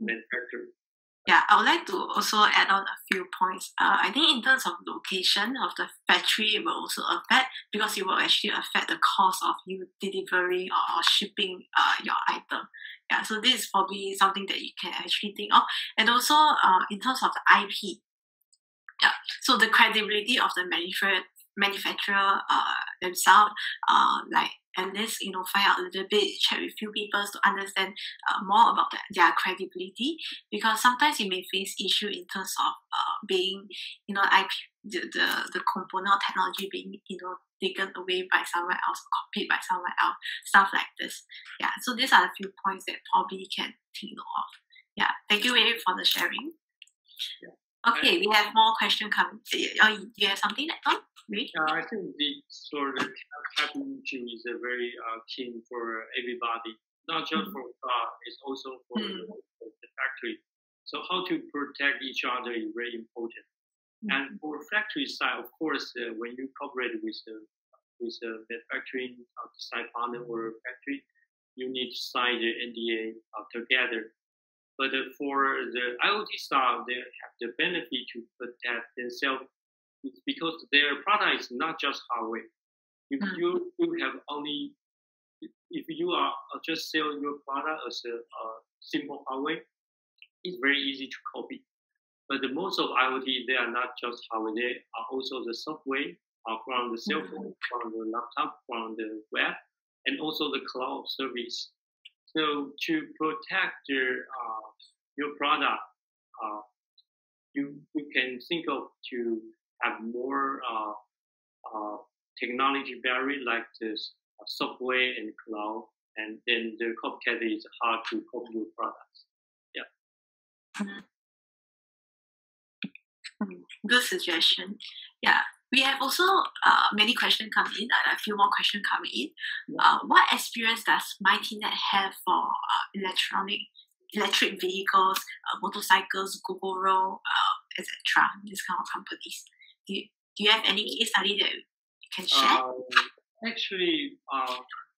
manufacturing. Yeah, I would like to also add on a few points. I think in terms of location of the factory, it will also affect, because it will actually affect the cost of you delivering or shipping your item. Yeah, so this is probably something that you can actually think of. And also in terms of the IP. Yeah, so the credibility of the manufacturer themselves, like at least, you know, find out a little bit, check with few people to understand more about their credibility, because sometimes you may face issue in terms of being, you know, IP, the component or technology being, you know, taken away by someone else, copied by someone else, stuff like this. Yeah, so these are a few points that probably can take note of. Yeah, thank you very much for the sharing. Yeah. Okay, we have more questions coming. Do you have something that on? Really? I think the sort of capitalism is a very key for everybody, not just for it's also for the factory. So how to protect each other is very important. And for factory side, of course, when you cooperate with the manufacturing side partner or factory, you need to sign the NDA together. But for the IoT staff, they have the benefit to protect themselves because their product is not just hardware. If you have only, if you are just sell your product as a simple hardware, it's very easy to copy. But the most of IoT, they are not just hardware; they are also the software from the cell phone, from the laptop, from the web, and also the cloud service. So to protect your product, you can think of to have more technology barrier like this software and cloud, and then the copycat is hard to copy your products. Yeah. Good suggestion. Yeah. We have also many questions coming in, a few more questions coming in. What experience does MightyNet have for electric vehicles, motorcycles, Gogoro, etc., this kind of companies? Do you have any case study that you can share? Actually,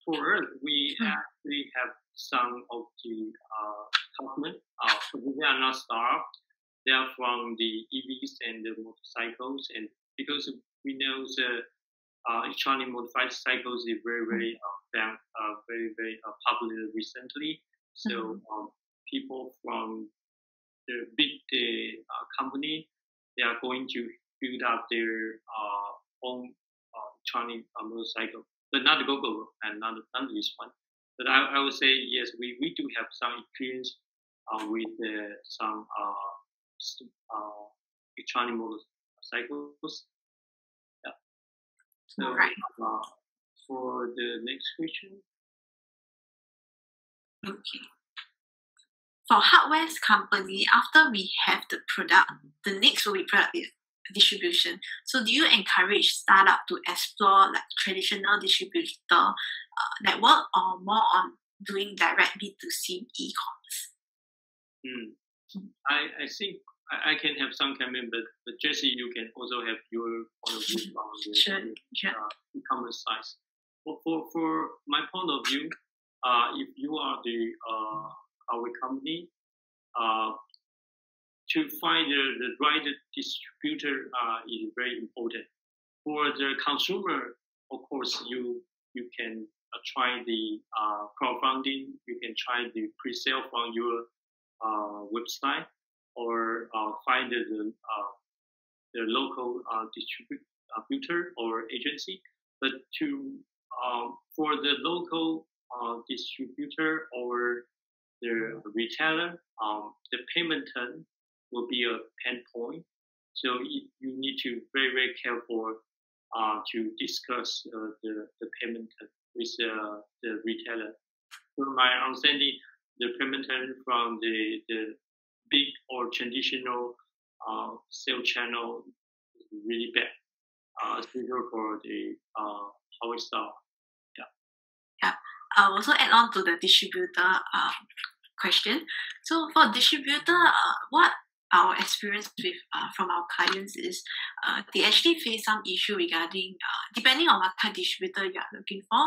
for us, we actually have some of the companies. They are not startups. They are from the EVs and the motorcycles, and because we know the electronic motorcycle is very, very popular recently. So people from the big company, they are going to build up their own electronic motorcycle, but not the Google and not this one. But I would say yes, we do have some experience with some electronic motorcycles. Yeah. So for the next question. Okay. For hardware company, after we have the product, the next will be product distribution. So do you encourage startup to explore like traditional distributor network, or more on doing direct B2C e-commerce? I think I can have some comment, but Jessie, you can also have your point of view on the e-commerce side. For my point of view, if you are the hardware company, to find the right distributor is very important. For the consumer, of course, you can try the crowdfunding, you can try the pre-sale from your website, or find the local distributor or agency. But to for the local distributor or the retailer, the payment term will be a pain point. So you need to very, very careful to discuss the payment term with the retailer. From my understanding, the payment term from the big or traditional sales channel is really bad, especially for the hardware stuff. Yeah. Yeah. I'll also add on to the distributor question. So for distributor, what our experience with from our clients is they actually face some issue regarding depending on what kind of distributor you are looking for,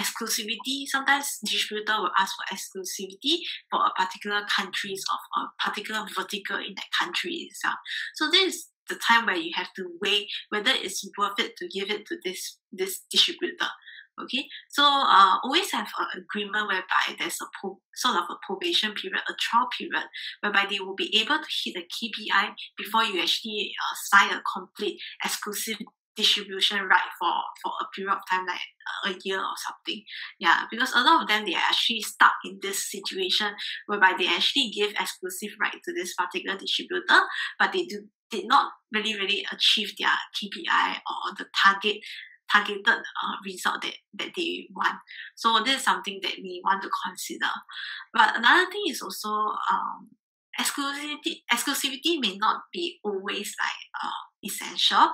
exclusivity. Sometimes distributor will ask for exclusivity for a particular countries of a particular vertical in that country itself. So this is the time where you have to weigh whether it's worth it to give it to this distributor. Okay, so always have an agreement whereby there's a sort of a probation period, a trial period, whereby they will be able to hit the KPI before you actually sign a complete exclusive distribution right for a period of time, like a year or something. Yeah, because a lot of them, they are actually stuck in this situation whereby they actually give exclusive right to this particular distributor, but they did not really achieve their KPI or the targeted result that they want. So this is something that we want to consider. But another thing is also exclusivity may not be always like essential.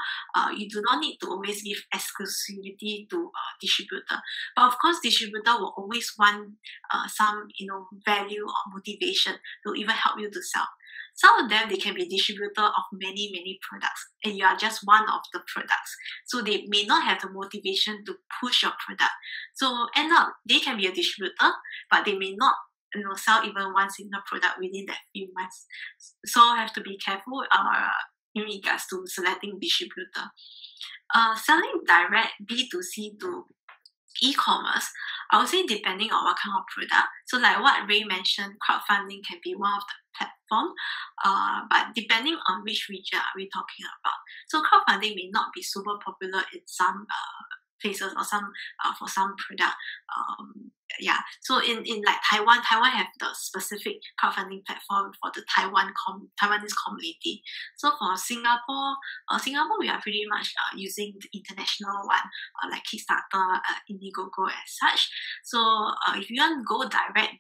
You do not need to always give exclusivity to distributor, but of course distributor will always want some value or motivation to even help you to sell. Some of them, they can be distributor of many products, and you are just one of the products. So they may not have the motivation to push your product. So end up, they can be a distributor, but they may not sell even one single product within that few months. So have to be careful in regards to selecting distributor. Selling direct B2C to e-commerce, I would say depending on what kind of product. So like what Ray mentioned, crowdfunding can be one of the platform, but depending on which region are we talking about. So crowdfunding may not be super popular in some places or some for some product. Yeah, so in like Taiwan have the specific crowdfunding platform for the Taiwanese community. So for Singapore, we are pretty much using the international one, like Kickstarter, IndieGoGo and such. So if you want to go direct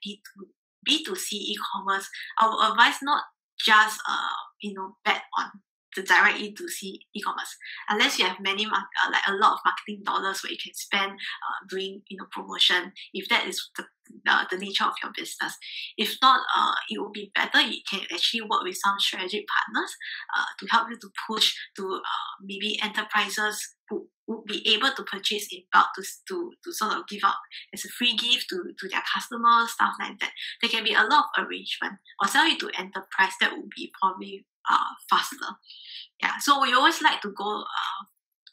B2C e-commerce, I would advise not just bet on the direct E2C e-commerce, unless you have like a lot of marketing dollars where you can spend doing promotion, if that is the nature of your business. If not, it will be better you can actually work with some strategic partners to help you to push to maybe enterprises who would be able to purchase in bulk to sort of give out as a free gift to their customers, stuff like that. There can be a lot of arrangement, or sell it to enterprise. That would be probably faster. Yeah, so we always like to go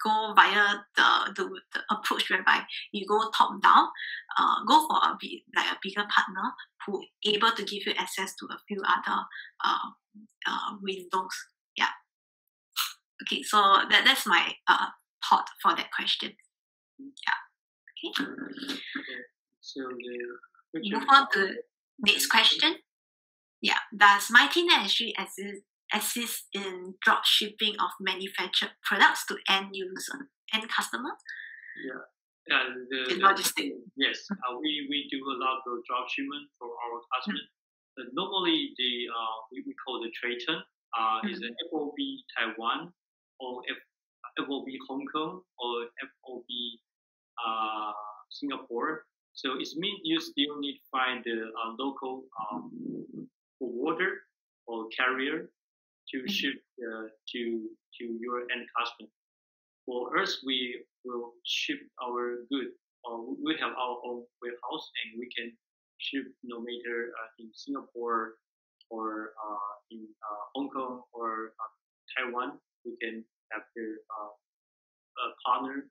go via the approach whereby you go top down, go for a bigger partner who able to give you access to a few other windows. Yeah. Okay, so that's my thought for that question. Yeah. Okay. So move on to next question. Yeah, does MightyNet actually assist in drop shipping of manufactured products to end user, end customer? Yeah, logistics. Yes, we do a lot of drop shipment for our customers. Mm-hmm. Normally, the we call the trade term is an FOB Taiwan or FOB Hong Kong or FOB Singapore. So it means you still need to find the local forwarder or carrier to ship to your end customer. For us, we will ship our goods. We have our own warehouse, and we can ship no matter in Singapore or in Hong Kong or Taiwan. We can have their partner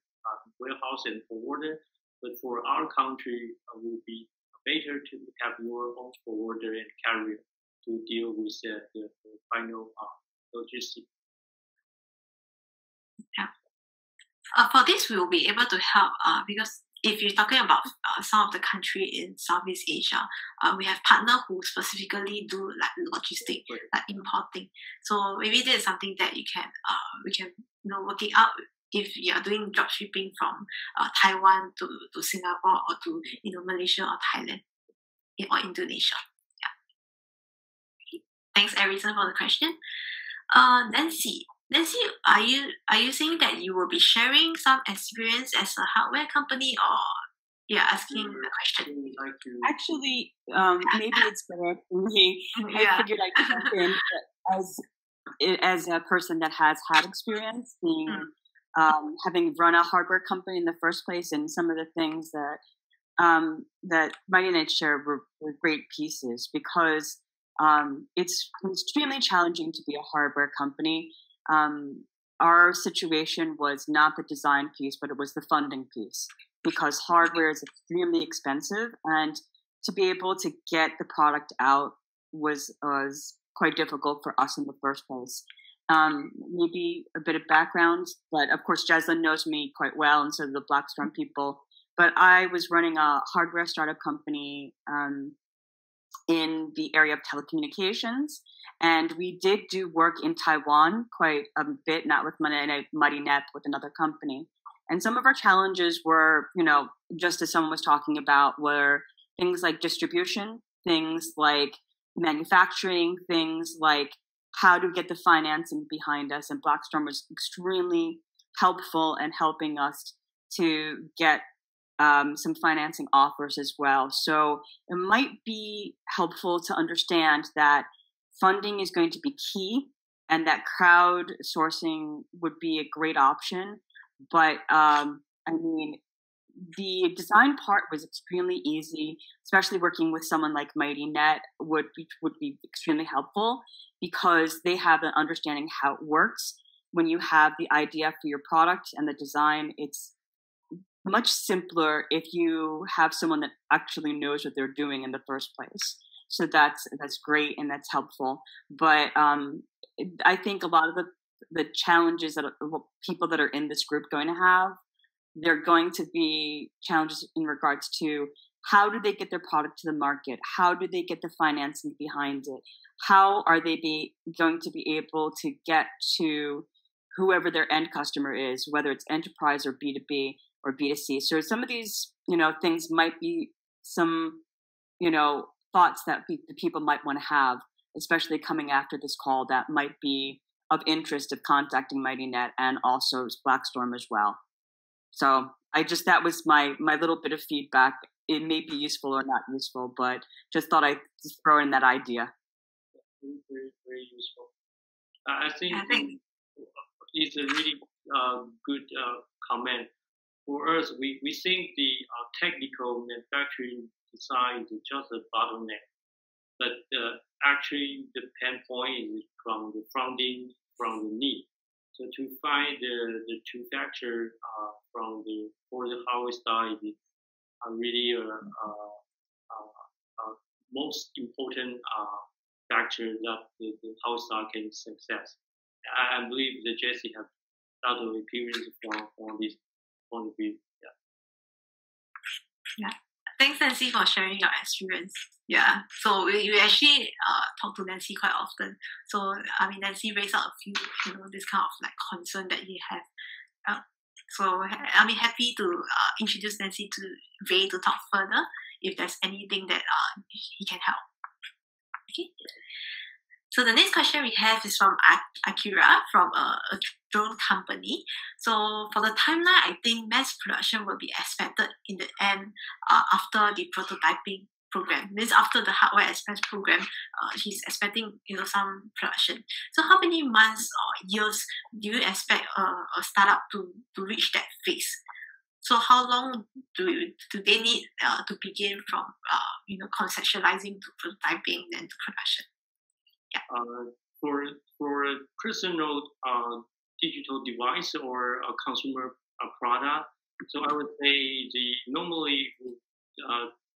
warehouse and forwarder. But for our country, it will be better to have your own forwarder and carrier to deal with the final logistics. Yeah. For this, we will be able to help because if you're talking about some of the country in Southeast Asia, we have partners who specifically do like logistics, like importing. So maybe this is something that you can we can work it out. If you are doing drop shipping from Taiwan to Singapore or to Malaysia or Thailand or Indonesia. Yeah. Okay. Thanks, Arison, for the question. Nancy, are you saying that you will be sharing some experience as a hardware company, or yeah, asking the question? Actually, maybe it's better for me. I figured I could jump in. as a person that has had experience being having run a hardware company in the first place, and some of the things that that MightyNet shared were great pieces, because it's extremely challenging to be a hardware company. Our situation was not the design piece, but it was the funding piece, because hardware is extremely expensive, and to be able to get the product out was quite difficult for us in the first place. Maybe a bit of background, but of course Jeslin knows me quite well, and so do the BlackStorm people. But I was running a hardware startup company in the area of telecommunications, and we did do work in Taiwan quite a bit, not with MightyNet, with another company. And some of our challenges were, you know, just as someone was talking about, were things like distribution, things like manufacturing, things like how to get the financing behind us. And BlackStorm was extremely helpful in helping us to get some financing offers as well. So it might be helpful to understand that funding is going to be key, and that crowdsourcing would be a great option. But I mean, the design part was extremely easy, especially working with someone like MightyNet would be extremely helpful, because they have an understanding how it works. When you have the idea for your product and the design, it's much simpler if you have someone that actually knows what they're doing in the first place. So that's great, and that's helpful. But I think a lot of the challenges that people that are in this group going to have, they're going to be challenges in regards to how do they get their product to the market? How do they get the financing behind it? How are they going to be able to get to whoever their end customer is, whether it's enterprise or B2B or B2C? So some of these, you know, things might be some, you know, thoughts that the people might want to have, especially coming after this call, that might be of interest of contacting MightyNet and also BlackStorm as well. So I just, that was my little bit of feedback. It may be useful or not useful, but just thought I'd just throw in that idea. Very, very, very useful. I think it's a really good comment. For us, we think the technical manufacturing design is just a bottleneck, but actually the pain point is from the funding, from the need. So to find the true factor from the for the hardware side is really most important factor that the hardware can success. I believe that Jesse has a lot of experience from this point of view. Yeah. Thanks, Nancy, for sharing your experience. Yeah, so we actually talk to Nancy quite often. So I mean, Nancy raised out a few, you know, this kind of like concern that you have. So I mean, happy to introduce Nancy to Ray to talk further if there's anything that he can help. Okay. So the next question we have is from Akira, from a drone company. So for the timeline, I think mass production will be expected in the end after the prototyping program. Means after the hardware express program, he's expecting, you know, some production. So how many months or years do you expect a startup to reach that phase? So how long do they need to begin from you know, conceptualizing to prototyping and to production? Yeah. For a personal digital device or a consumer product, so I would say the normally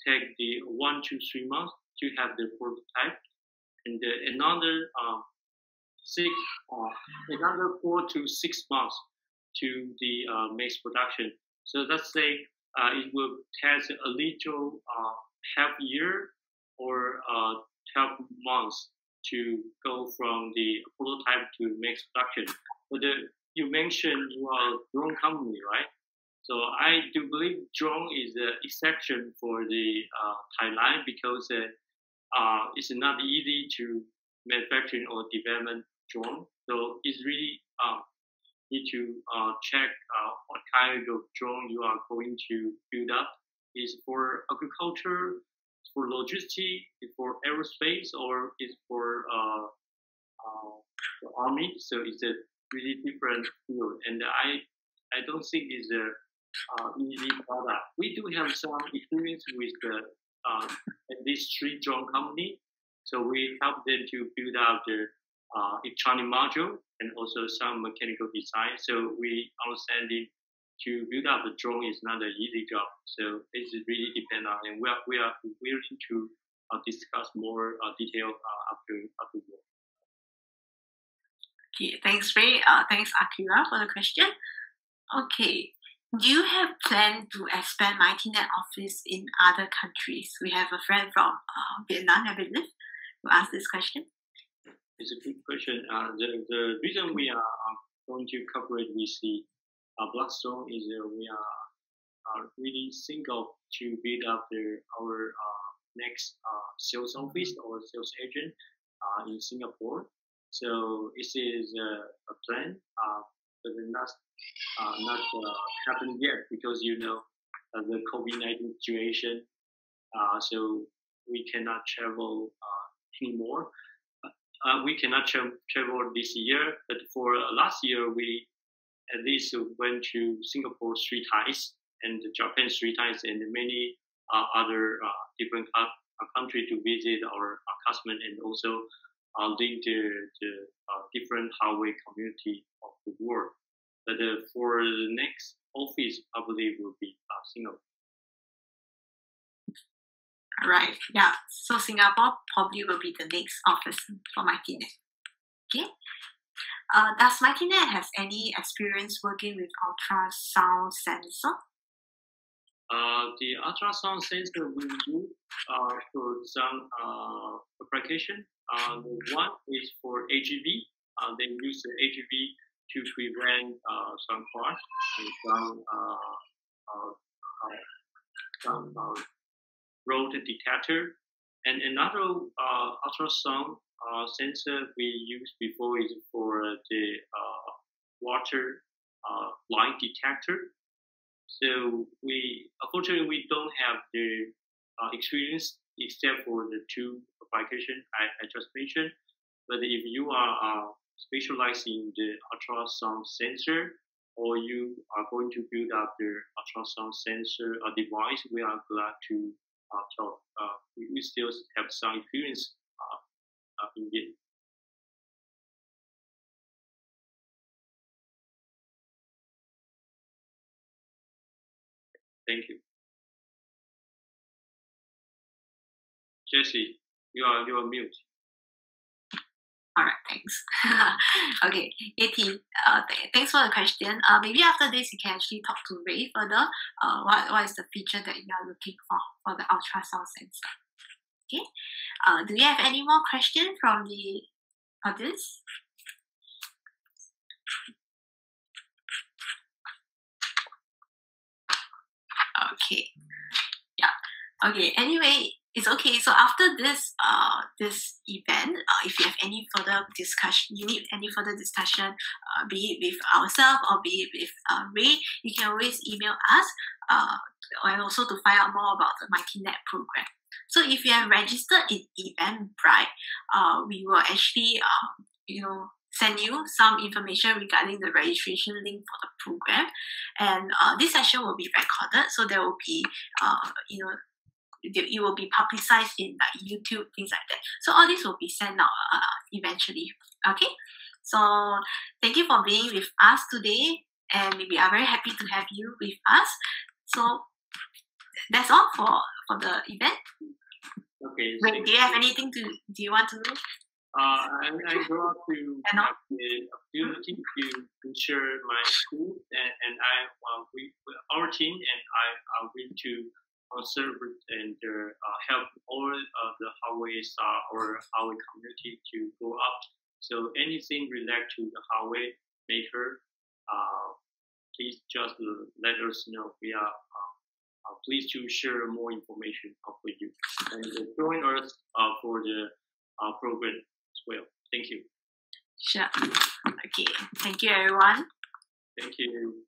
take the 1 to 3 months to have the prototype, and another another 4 to 6 months to the mass production. So let's say it will take a little half year or 12 months to go from the prototype to mass production. But you mentioned you are a drone company, right? So I do believe drone is an exception for the timeline, because it's not easy to manufacture or development drone. So it's really need to check what kind of drone you are going to build up. Is for agriculture, for logistics, for aerospace, or is for the army. So it's a really different field, and I don't think it's a easy product. We do have some experience with the at least three drone company, so we help them to build out the electronic module and also some mechanical design. So we understanding to build up the drone is not an easy job. So it really depends on, and we are willing to discuss more detail after more. Okay, thanks Ray. Thanks Akira for the question. Okay, do you have plan to expand MightyNet office in other countries? We have a friend from Vietnam, I believe, who asked this question. It's a good question. The reason we are going to cooperate with the BlackStorm is we are really think of to build up our next sales office or sales agent in Singapore. So this is a plan, but not happened yet because you know the COVID-19 situation. So we cannot travel anymore. We cannot travel this year, but for last year we at least went to Singapore 3 times and Japan 3 times and many other different countries to visit our customers and also link the different highway community of the world. But for the next office, probably will be Singapore. All right. Yeah. So Singapore probably will be the next office for MightyNet. Okay. Does MightyNet have any experience working with ultrasound sensor? The ultrasound sensor we do for some application. The one is for AGV. They use the AGV to prevent some cars and some road detector. And another ultrasound sensor we used before is for the water line detector. So we unfortunately we don't have the experience except for the 2 applications I just mentioned. But if you are specialized in the ultrasound sensor, or you are going to build up the ultrasound sensor device, we are glad to talk. We still have some experience in it. Thank you, Jessie. You are mute. All right, thanks. Okay, Yeti, thanks for the question. Maybe after this, you can actually talk to Ray further. What is the feature that you are looking for the ultrasound sensor? Okay. Do you have any more questions from the audience? Okay. Yeah. Okay. Anyway. It's okay. So after this, this event, if you have any further discussion, you need any further discussion, be it with ourselves or be it with Ray, you can always email us, and also to find out more about the MightyNet program. So if you have registered in Eventbrite, we will actually, you know, send you some information regarding the registration link for the program, and this session will be recorded, so there will be, you know. It will be publicized in like YouTube, things like that. So all this will be sent out eventually. Okay, so thank you for being with us today, and we are very happy to have you with us. So that's all for the event. Okay. Wait, do you have anything to? Do you want to? I want to have the opportunity to share my school, and our team and I want to. Serve and help all the Huawei or Huawei community to grow up. So anything related to the Huawei maker, please just let us know. We are pleased to share more information with you and join us for the program as well. Thank you. Sure. Okay. Thank you, everyone. Thank you.